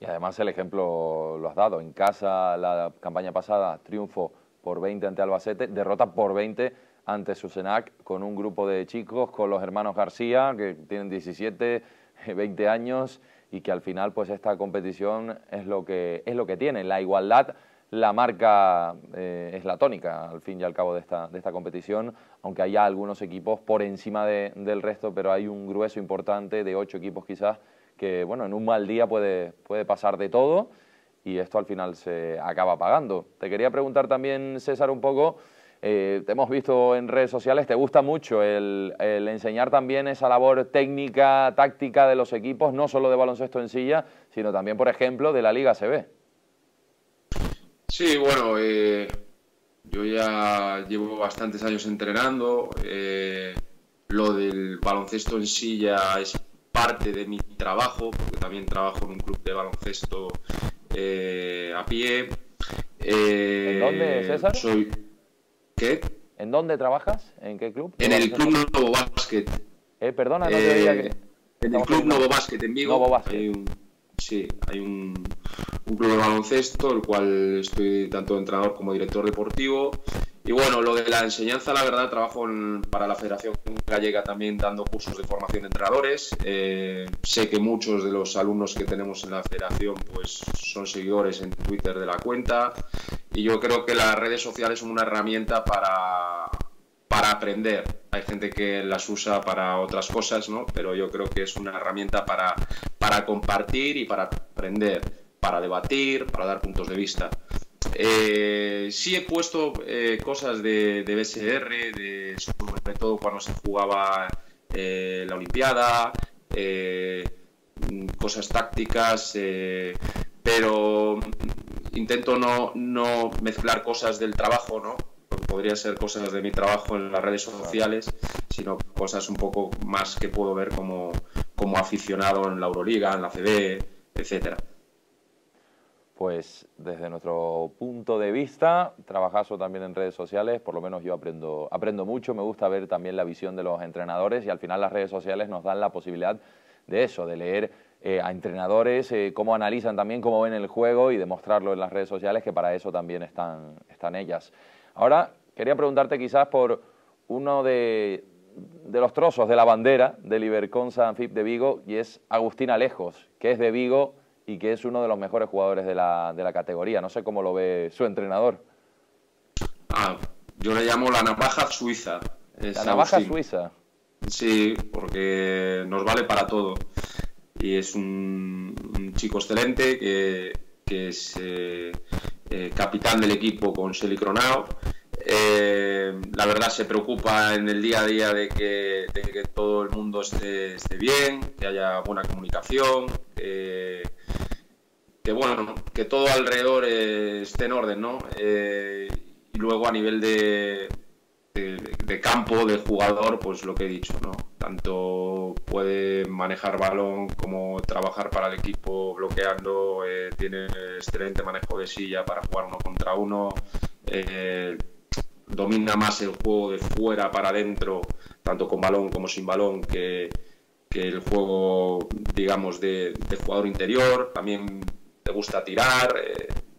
Y además el ejemplo lo has dado, en casa la campaña pasada triunfo por 20 ante Albacete, derrota por 20 ante Zucenac, con un grupo de chicos, con los hermanos García, que tienen 17, 20 años, y que al final pues esta competición es lo que tiene. La igualdad, la marca es la tónica al fin y al cabo de esta competición, aunque haya algunos equipos por encima del resto, pero hay un grueso importante de 8 equipos quizás, que bueno, en un mal día puede pasar de todo, y esto al final se acaba pagando. Te quería preguntar también, César, un poco, te hemos visto en redes sociales, te gusta mucho el enseñar también esa labor técnica, táctica de los equipos, no solo de baloncesto en silla, sino también, por ejemplo, de la Liga ACB. Sí, bueno, yo ya llevo bastantes años entrenando, lo del baloncesto en silla es parte de mi trabajo, porque también trabajo en un club de baloncesto a pie. ¿En dónde, César? ¿Qué? ¿En dónde trabajas? ¿En qué club? En el Club Novo Básquet. Perdona, no te oía que... En el Club Novo Básquet en Vigo. Novo Básquet. Hay un club de baloncesto, el cual estoy tanto entrenador como director deportivo. Y bueno, lo de la enseñanza, la verdad, trabajo para la Federación Gallega también dando cursos de formación de entrenadores. Sé que muchos de los alumnos que tenemos en la Federación pues son seguidores en Twitter de la cuenta, y yo creo que las redes sociales son una herramienta para aprender. Hay gente que las usa para otras cosas, ¿no? Pero yo creo que es una herramienta para compartir y para aprender, para debatir, para dar puntos de vista. Sí he puesto cosas de BSR, sobre todo cuando se jugaba la Olimpiada, cosas tácticas, pero intento no mezclar cosas del trabajo, ¿no? Podría ser cosas de mi trabajo en las redes sociales, sino cosas un poco más que puedo ver como aficionado en la Euroliga, en la ACB, etcétera. Pues desde nuestro punto de vista, trabajazo también en redes sociales, por lo menos yo aprendo mucho, me gusta ver también la visión de los entrenadores, y al final las redes sociales nos dan la posibilidad de eso, de leer a entrenadores, cómo analizan también, cómo ven el juego, y demostrarlo en las redes sociales, que para eso también están ellas. Ahora quería preguntarte quizás por uno de los trozos de la bandera del Ibercon Sanfid de Vigo, y es Agustín Alejos, que es de Vigo y que es uno de los mejores jugadores de la categoría. No sé cómo lo ve su entrenador. Yo le llamo la navaja suiza. La navaja suiza. Sí, porque nos vale para todo. Y es un chico excelente que es capitán del equipo con Shelly Cronao. La verdad se preocupa en el día a día de que todo el mundo esté bien, que haya buena comunicación, que bueno, que todo alrededor esté en orden, ¿no? Y luego a nivel de campo, de jugador, pues lo que he dicho, ¿no? Tanto puede manejar balón como trabajar para el equipo bloqueando, tiene excelente manejo de silla para jugar uno contra uno, domina más el juego de fuera para adentro, tanto con balón como sin balón, que el juego, digamos, de jugador interior. También te gusta tirar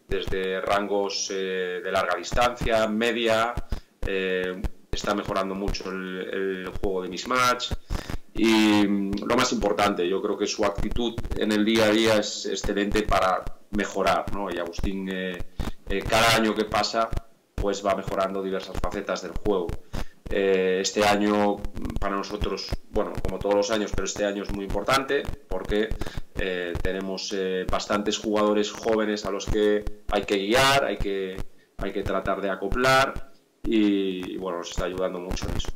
desde rangos de larga distancia, media, está mejorando mucho el juego de mismatch, y lo más importante, yo creo que su actitud en el día a día es excelente para mejorar, ¿no? Y Agustín cada año que pasa pues va mejorando diversas facetas del juego. Este año para nosotros, bueno, como todos los años, pero este año es muy importante porque tenemos bastantes jugadores jóvenes a los que hay que guiar, hay que tratar de acoplar, y bueno, nos está ayudando mucho en eso.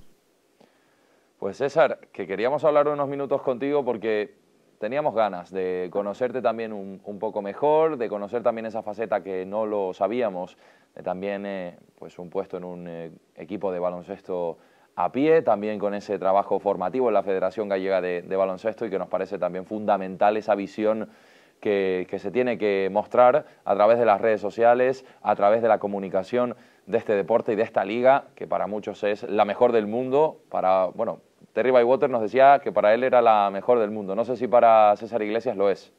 Pues César, que queríamos hablar unos minutos contigo porque teníamos ganas de conocerte también un poco mejor, de conocer también esa faceta que no lo sabíamos, de también pues un puesto en un equipo de baloncesto a pie, también con ese trabajo formativo en la Federación Gallega de Baloncesto, y que nos parece también fundamental esa visión que se tiene que mostrar a través de las redes sociales, a través de la comunicación de este deporte y de esta liga, que para muchos es la mejor del mundo. Para, bueno, Terry Bywater nos decía que para él era la mejor del mundo. No sé si para César Iglesias lo es.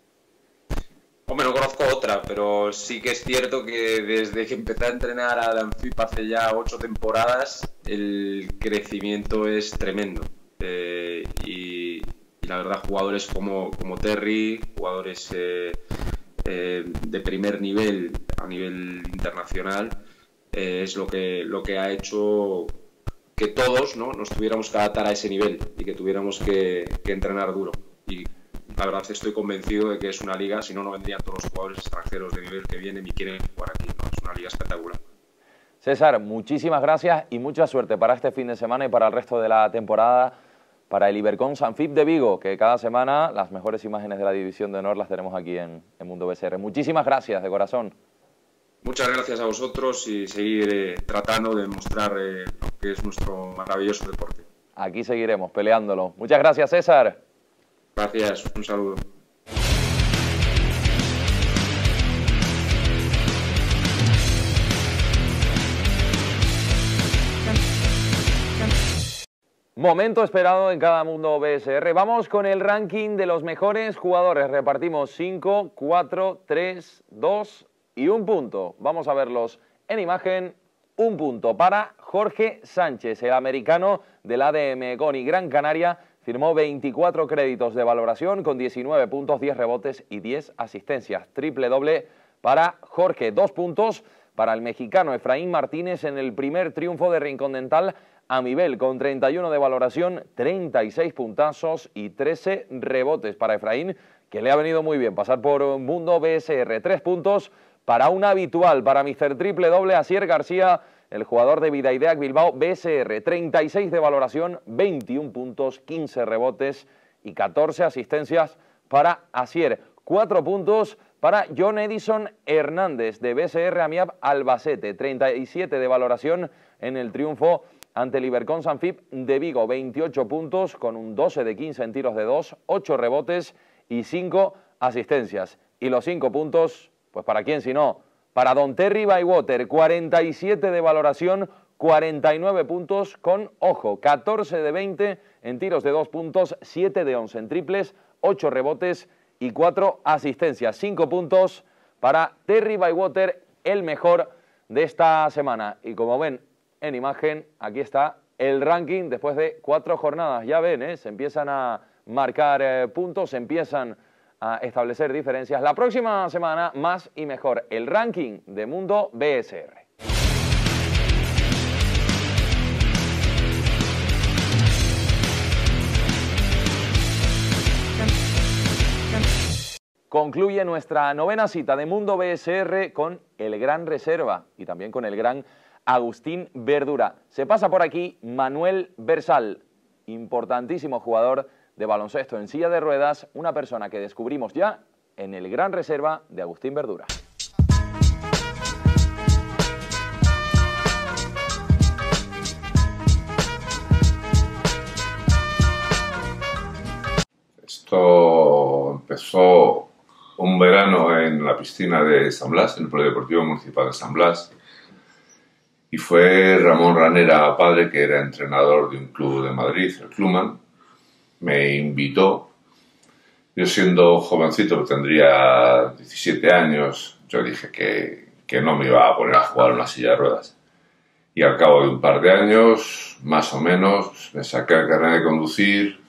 Hombre, no conozco otra, pero sí que es cierto que desde que empecé a entrenar al ANFIP hace ya 8 temporadas, el crecimiento es tremendo. Y la verdad, jugadores como Terry, jugadores de primer nivel a nivel internacional, es lo que ha hecho que todos, ¿no?, nos tuviéramos que adaptar a ese nivel y que tuviéramos que entrenar duro. Y la verdad estoy convencido de que es una liga, si no, no vendrían todos los jugadores extranjeros de nivel que vienen y quieren jugar aquí, ¿no? Es una liga espectacular. César, muchísimas gracias y mucha suerte para este fin de semana y para el resto de la temporada para el Ibercon Sanfid de Vigo, que cada semana las mejores imágenes de la División de Honor las tenemos aquí en Mundo BSR. Muchísimas gracias, de corazón. Muchas gracias a vosotros y seguir tratando de mostrar lo que es nuestro maravilloso deporte. Aquí seguiremos peleándolo. Muchas gracias, César. Gracias, un saludo. Momento esperado en cada Mundo BSR. Vamos con el ranking de los mejores jugadores. Repartimos 5, 4, 3, 2 y un punto. Vamos a verlos en imagen. Un punto para Jorge Sánchez, el americano del ADM Econy Gran Canaria. Firmó 24 créditos de valoración con 19 puntos, 10 rebotes y 10 asistencias. Triple doble para Jorge. 2 puntos para el mexicano Efraín Martínez en el primer triunfo de Rincón Dental Amivel, con 31 de valoración, 36 puntazos y 13 rebotes para Efraín, que le ha venido muy bien pasar por Mundo BSR. 3 puntos para un habitual, para Mr. Triple Doble, Asier García, el jugador de Vidaidea Bilbao BSR. 36 de valoración, 21 puntos, 15 rebotes y 14 asistencias para Asier. 4 puntos para John Edison Hernández de BSR AMIAB Albacete. 37 de valoración en el triunfo ante el Ibercon Sanfid de Vigo. 28 puntos con un 12 de 15 en tiros de 2, 8 rebotes y 5 asistencias. Y los 5 puntos, pues ¿para quién si no? Para don Terry Bywater, 47 de valoración, 49 puntos con, ojo, 14 de 20 en tiros de 2 puntos, 7 de 11 en triples, 8 rebotes y 4 asistencias. 5 puntos para Terry Bywater, el mejor de esta semana. Y como ven en imagen, aquí está el ranking después de 4 jornadas. Ya ven, se empiezan a marcar puntos, se empiezan a establecer diferencias. La próxima semana, más y mejor. El ranking de Mundo BSR. Concluye nuestra 9ª cita de Mundo BSR con el Gran Reserva y también con el Gran Agustín Verdura. Se pasa por aquí Manuel Bersal, importantísimo jugador de baloncesto en silla de ruedas, una persona que descubrimos ya en el Gran Reserva de Agustín Verdura. Esto empezó un verano en la piscina de San Blas, en el Polideportivo Municipal de San Blas, y fue Ramón Ranera, padre, que era entrenador de un club de Madrid, el Clubman, me invitó. Yo siendo jovencito, tendría 17 años, yo dije que no me iba a poner a jugar en una silla de ruedas. Y al cabo de un par de años, más o menos, me saqué el carnet de conducir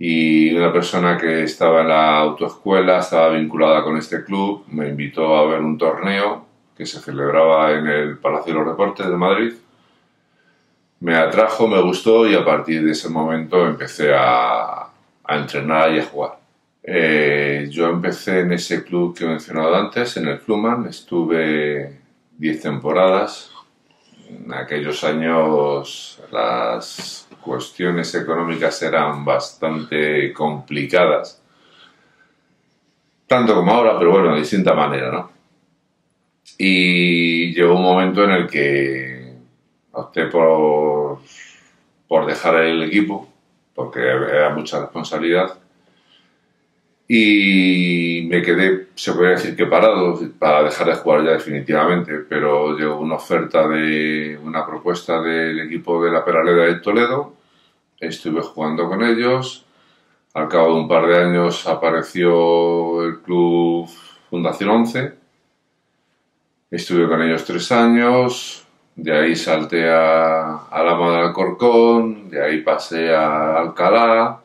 y una persona que estaba en la autoescuela, estaba vinculada con este club, me invitó a ver un torneo que se celebraba en el Palacio de los Deportes de Madrid. Me atrajo, me gustó y a partir de ese momento empecé a entrenar y a jugar. Yo empecé en ese club que he mencionado antes, en el Clubman. Estuve 10 temporadas. En aquellos años las cuestiones económicas eran bastante complicadas. Tanto como ahora, pero bueno, de distinta manera, ¿no? Y llegó un momento en el que opté por dejar el equipo, porque era mucha responsabilidad, y me quedé, se podría decir que parado, para dejar de jugar ya definitivamente, pero llegó una oferta de una propuesta del equipo de la Peraleda de Toledo, estuve jugando con ellos, al cabo de un par de años apareció el club Fundación 11. Estuve con ellos 3 años, de ahí salté a Alhama de Alcorcón, de ahí pasé a Alcalá,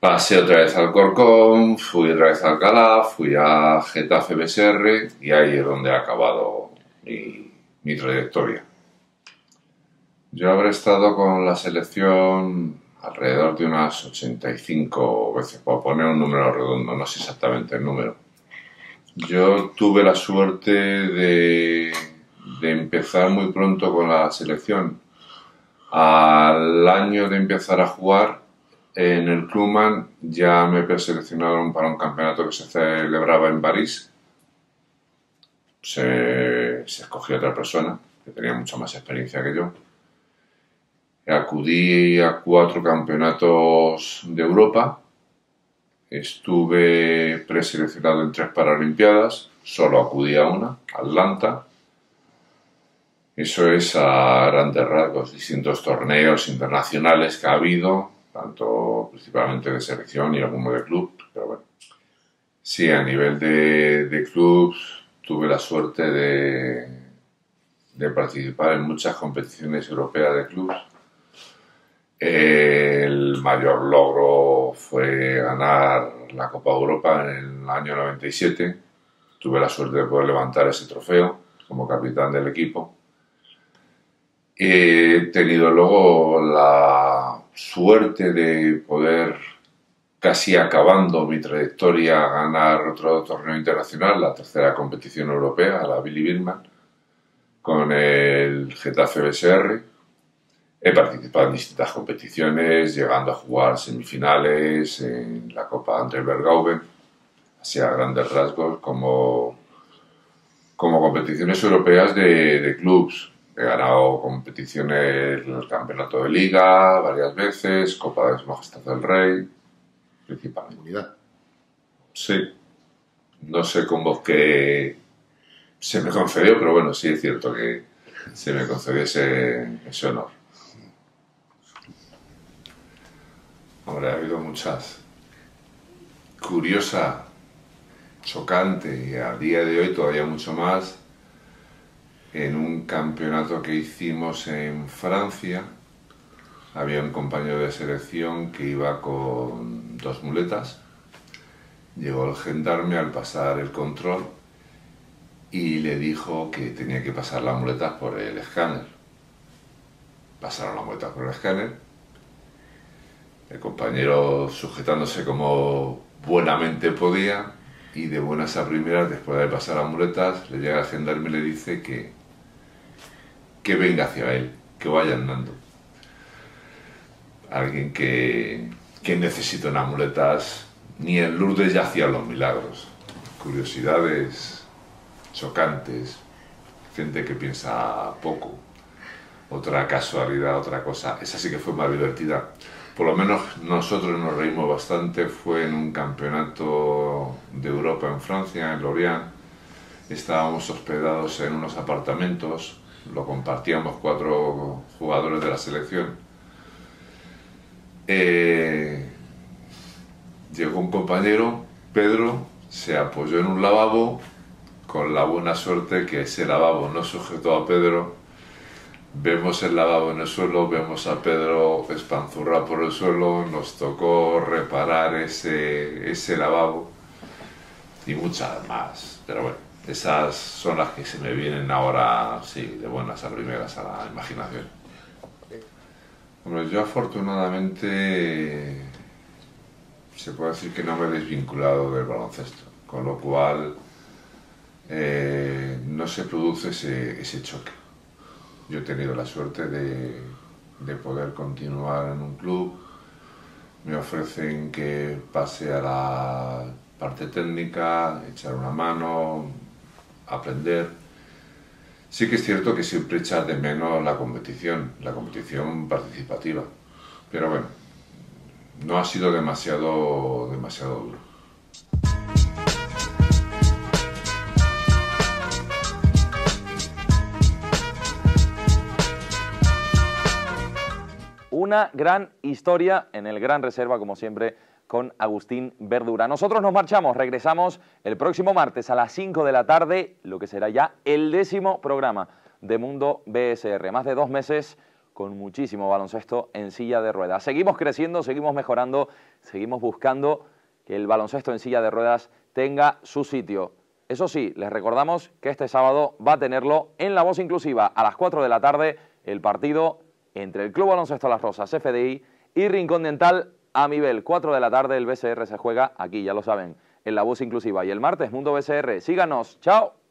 pasé otra vez a Alcorcón, fui otra vez a Alcalá, fui a Getafe BSR y ahí es donde ha acabado mi trayectoria. Yo habré estado con la selección alrededor de unas 85 veces, para poner un número redondo, no sé exactamente el número. Yo tuve la suerte de empezar muy pronto con la selección. Al año de empezar a jugar en el Clubman ya me preseleccionaron para un campeonato que se celebraba en París. Se escogió otra persona que tenía mucha más experiencia que yo. Acudí a 4 campeonatos de Europa. Estuve preseleccionado en 3 Paralimpiadas, solo acudí a una, Atlanta. Eso es a grandes rasgos, distintos torneos internacionales que ha habido, tanto principalmente de selección y alguno de club, pero bueno. Sí, a nivel de club tuve la suerte de participar en muchas competiciones europeas de club. El mayor logro fue ganar la Copa Europa en el año 97. Tuve la suerte de poder levantar ese trofeo como capitán del equipo. He tenido luego la suerte de poder, casi acabando mi trayectoria, ganar otro torneo internacional, la 3ª competición europea, la Billy Birman, con el Getafe BSR. He participado en distintas competiciones, llegando a jugar semifinales en la Copa Andrés Bergauben, así a grandes rasgos, como competiciones europeas de clubs. He ganado competiciones en el Campeonato de Liga varias veces, Copa de Su Majestad del Rey, principalmente. Sí, no sé cómo es que se me concedió, pero bueno, sí es cierto que se me concedió ese honor. Hombre, ha habido muchas. Curiosa, chocante, y a día de hoy todavía mucho más. En un campeonato que hicimos en Francia, había un compañero de selección que iba con 2 muletas. Llegó el gendarme al pasar el control y le dijo que tenía que pasar las muletas por el escáner. Pasaron las muletas por el escáner. El compañero sujetándose como buenamente podía y de buenas a primeras, después de pasar las muletas, le llega el gendarme y le dice que venga hacia él, que vaya andando. Alguien que necesita unas muletas, ni en Lourdes ya hacía los milagros. Curiosidades chocantes, gente que piensa poco, otra casualidad, otra cosa. Esa sí que fue más divertida. Por lo menos nosotros nos reímos bastante. Fue en un campeonato de Europa en Francia, en Lorient. Estábamos hospedados en unos apartamentos, lo compartíamos 4 jugadores de la selección. Llegó un compañero, Pedro, se apoyó en un lavabo, con la buena suerte que ese lavabo no sujetó a Pedro. Vemos el lavabo en el suelo, vemos a Pedro espanzurrado por el suelo, nos tocó reparar ese lavabo y muchas más. Pero bueno, esas son las que se me vienen ahora, sí, de buenas a primeras a la imaginación. Bueno, yo afortunadamente se puede decir que no me he desvinculado del baloncesto, con lo cual no se produce ese choque. Yo he tenido la suerte de poder continuar en un club. Me ofrecen que pase a la parte técnica, echar una mano, aprender. Sí que es cierto que siempre echas de menos la competición participativa. Pero bueno, no ha sido demasiado duro. Una gran historia en el Gran Reserva, como siempre, con Agustín Verdura. Nosotros nos marchamos, regresamos el próximo martes a las 5 de la tarde, lo que será ya el 10º programa de Mundo BSR. Más de 2 meses con muchísimo baloncesto en silla de ruedas. Seguimos creciendo, seguimos mejorando, seguimos buscando que el baloncesto en silla de ruedas tenga su sitio. Eso sí, les recordamos que este sábado va a tenerlo en La Voz Inclusiva a las 4 de la tarde el partido entre el Club Baloncesto Las Rozas FDI y Rincón Dental Amivel. 4 de la tarde el BSR se juega aquí, ya lo saben, en La Voz Inclusiva. Y el martes, Mundo BSR. Síganos. Chao.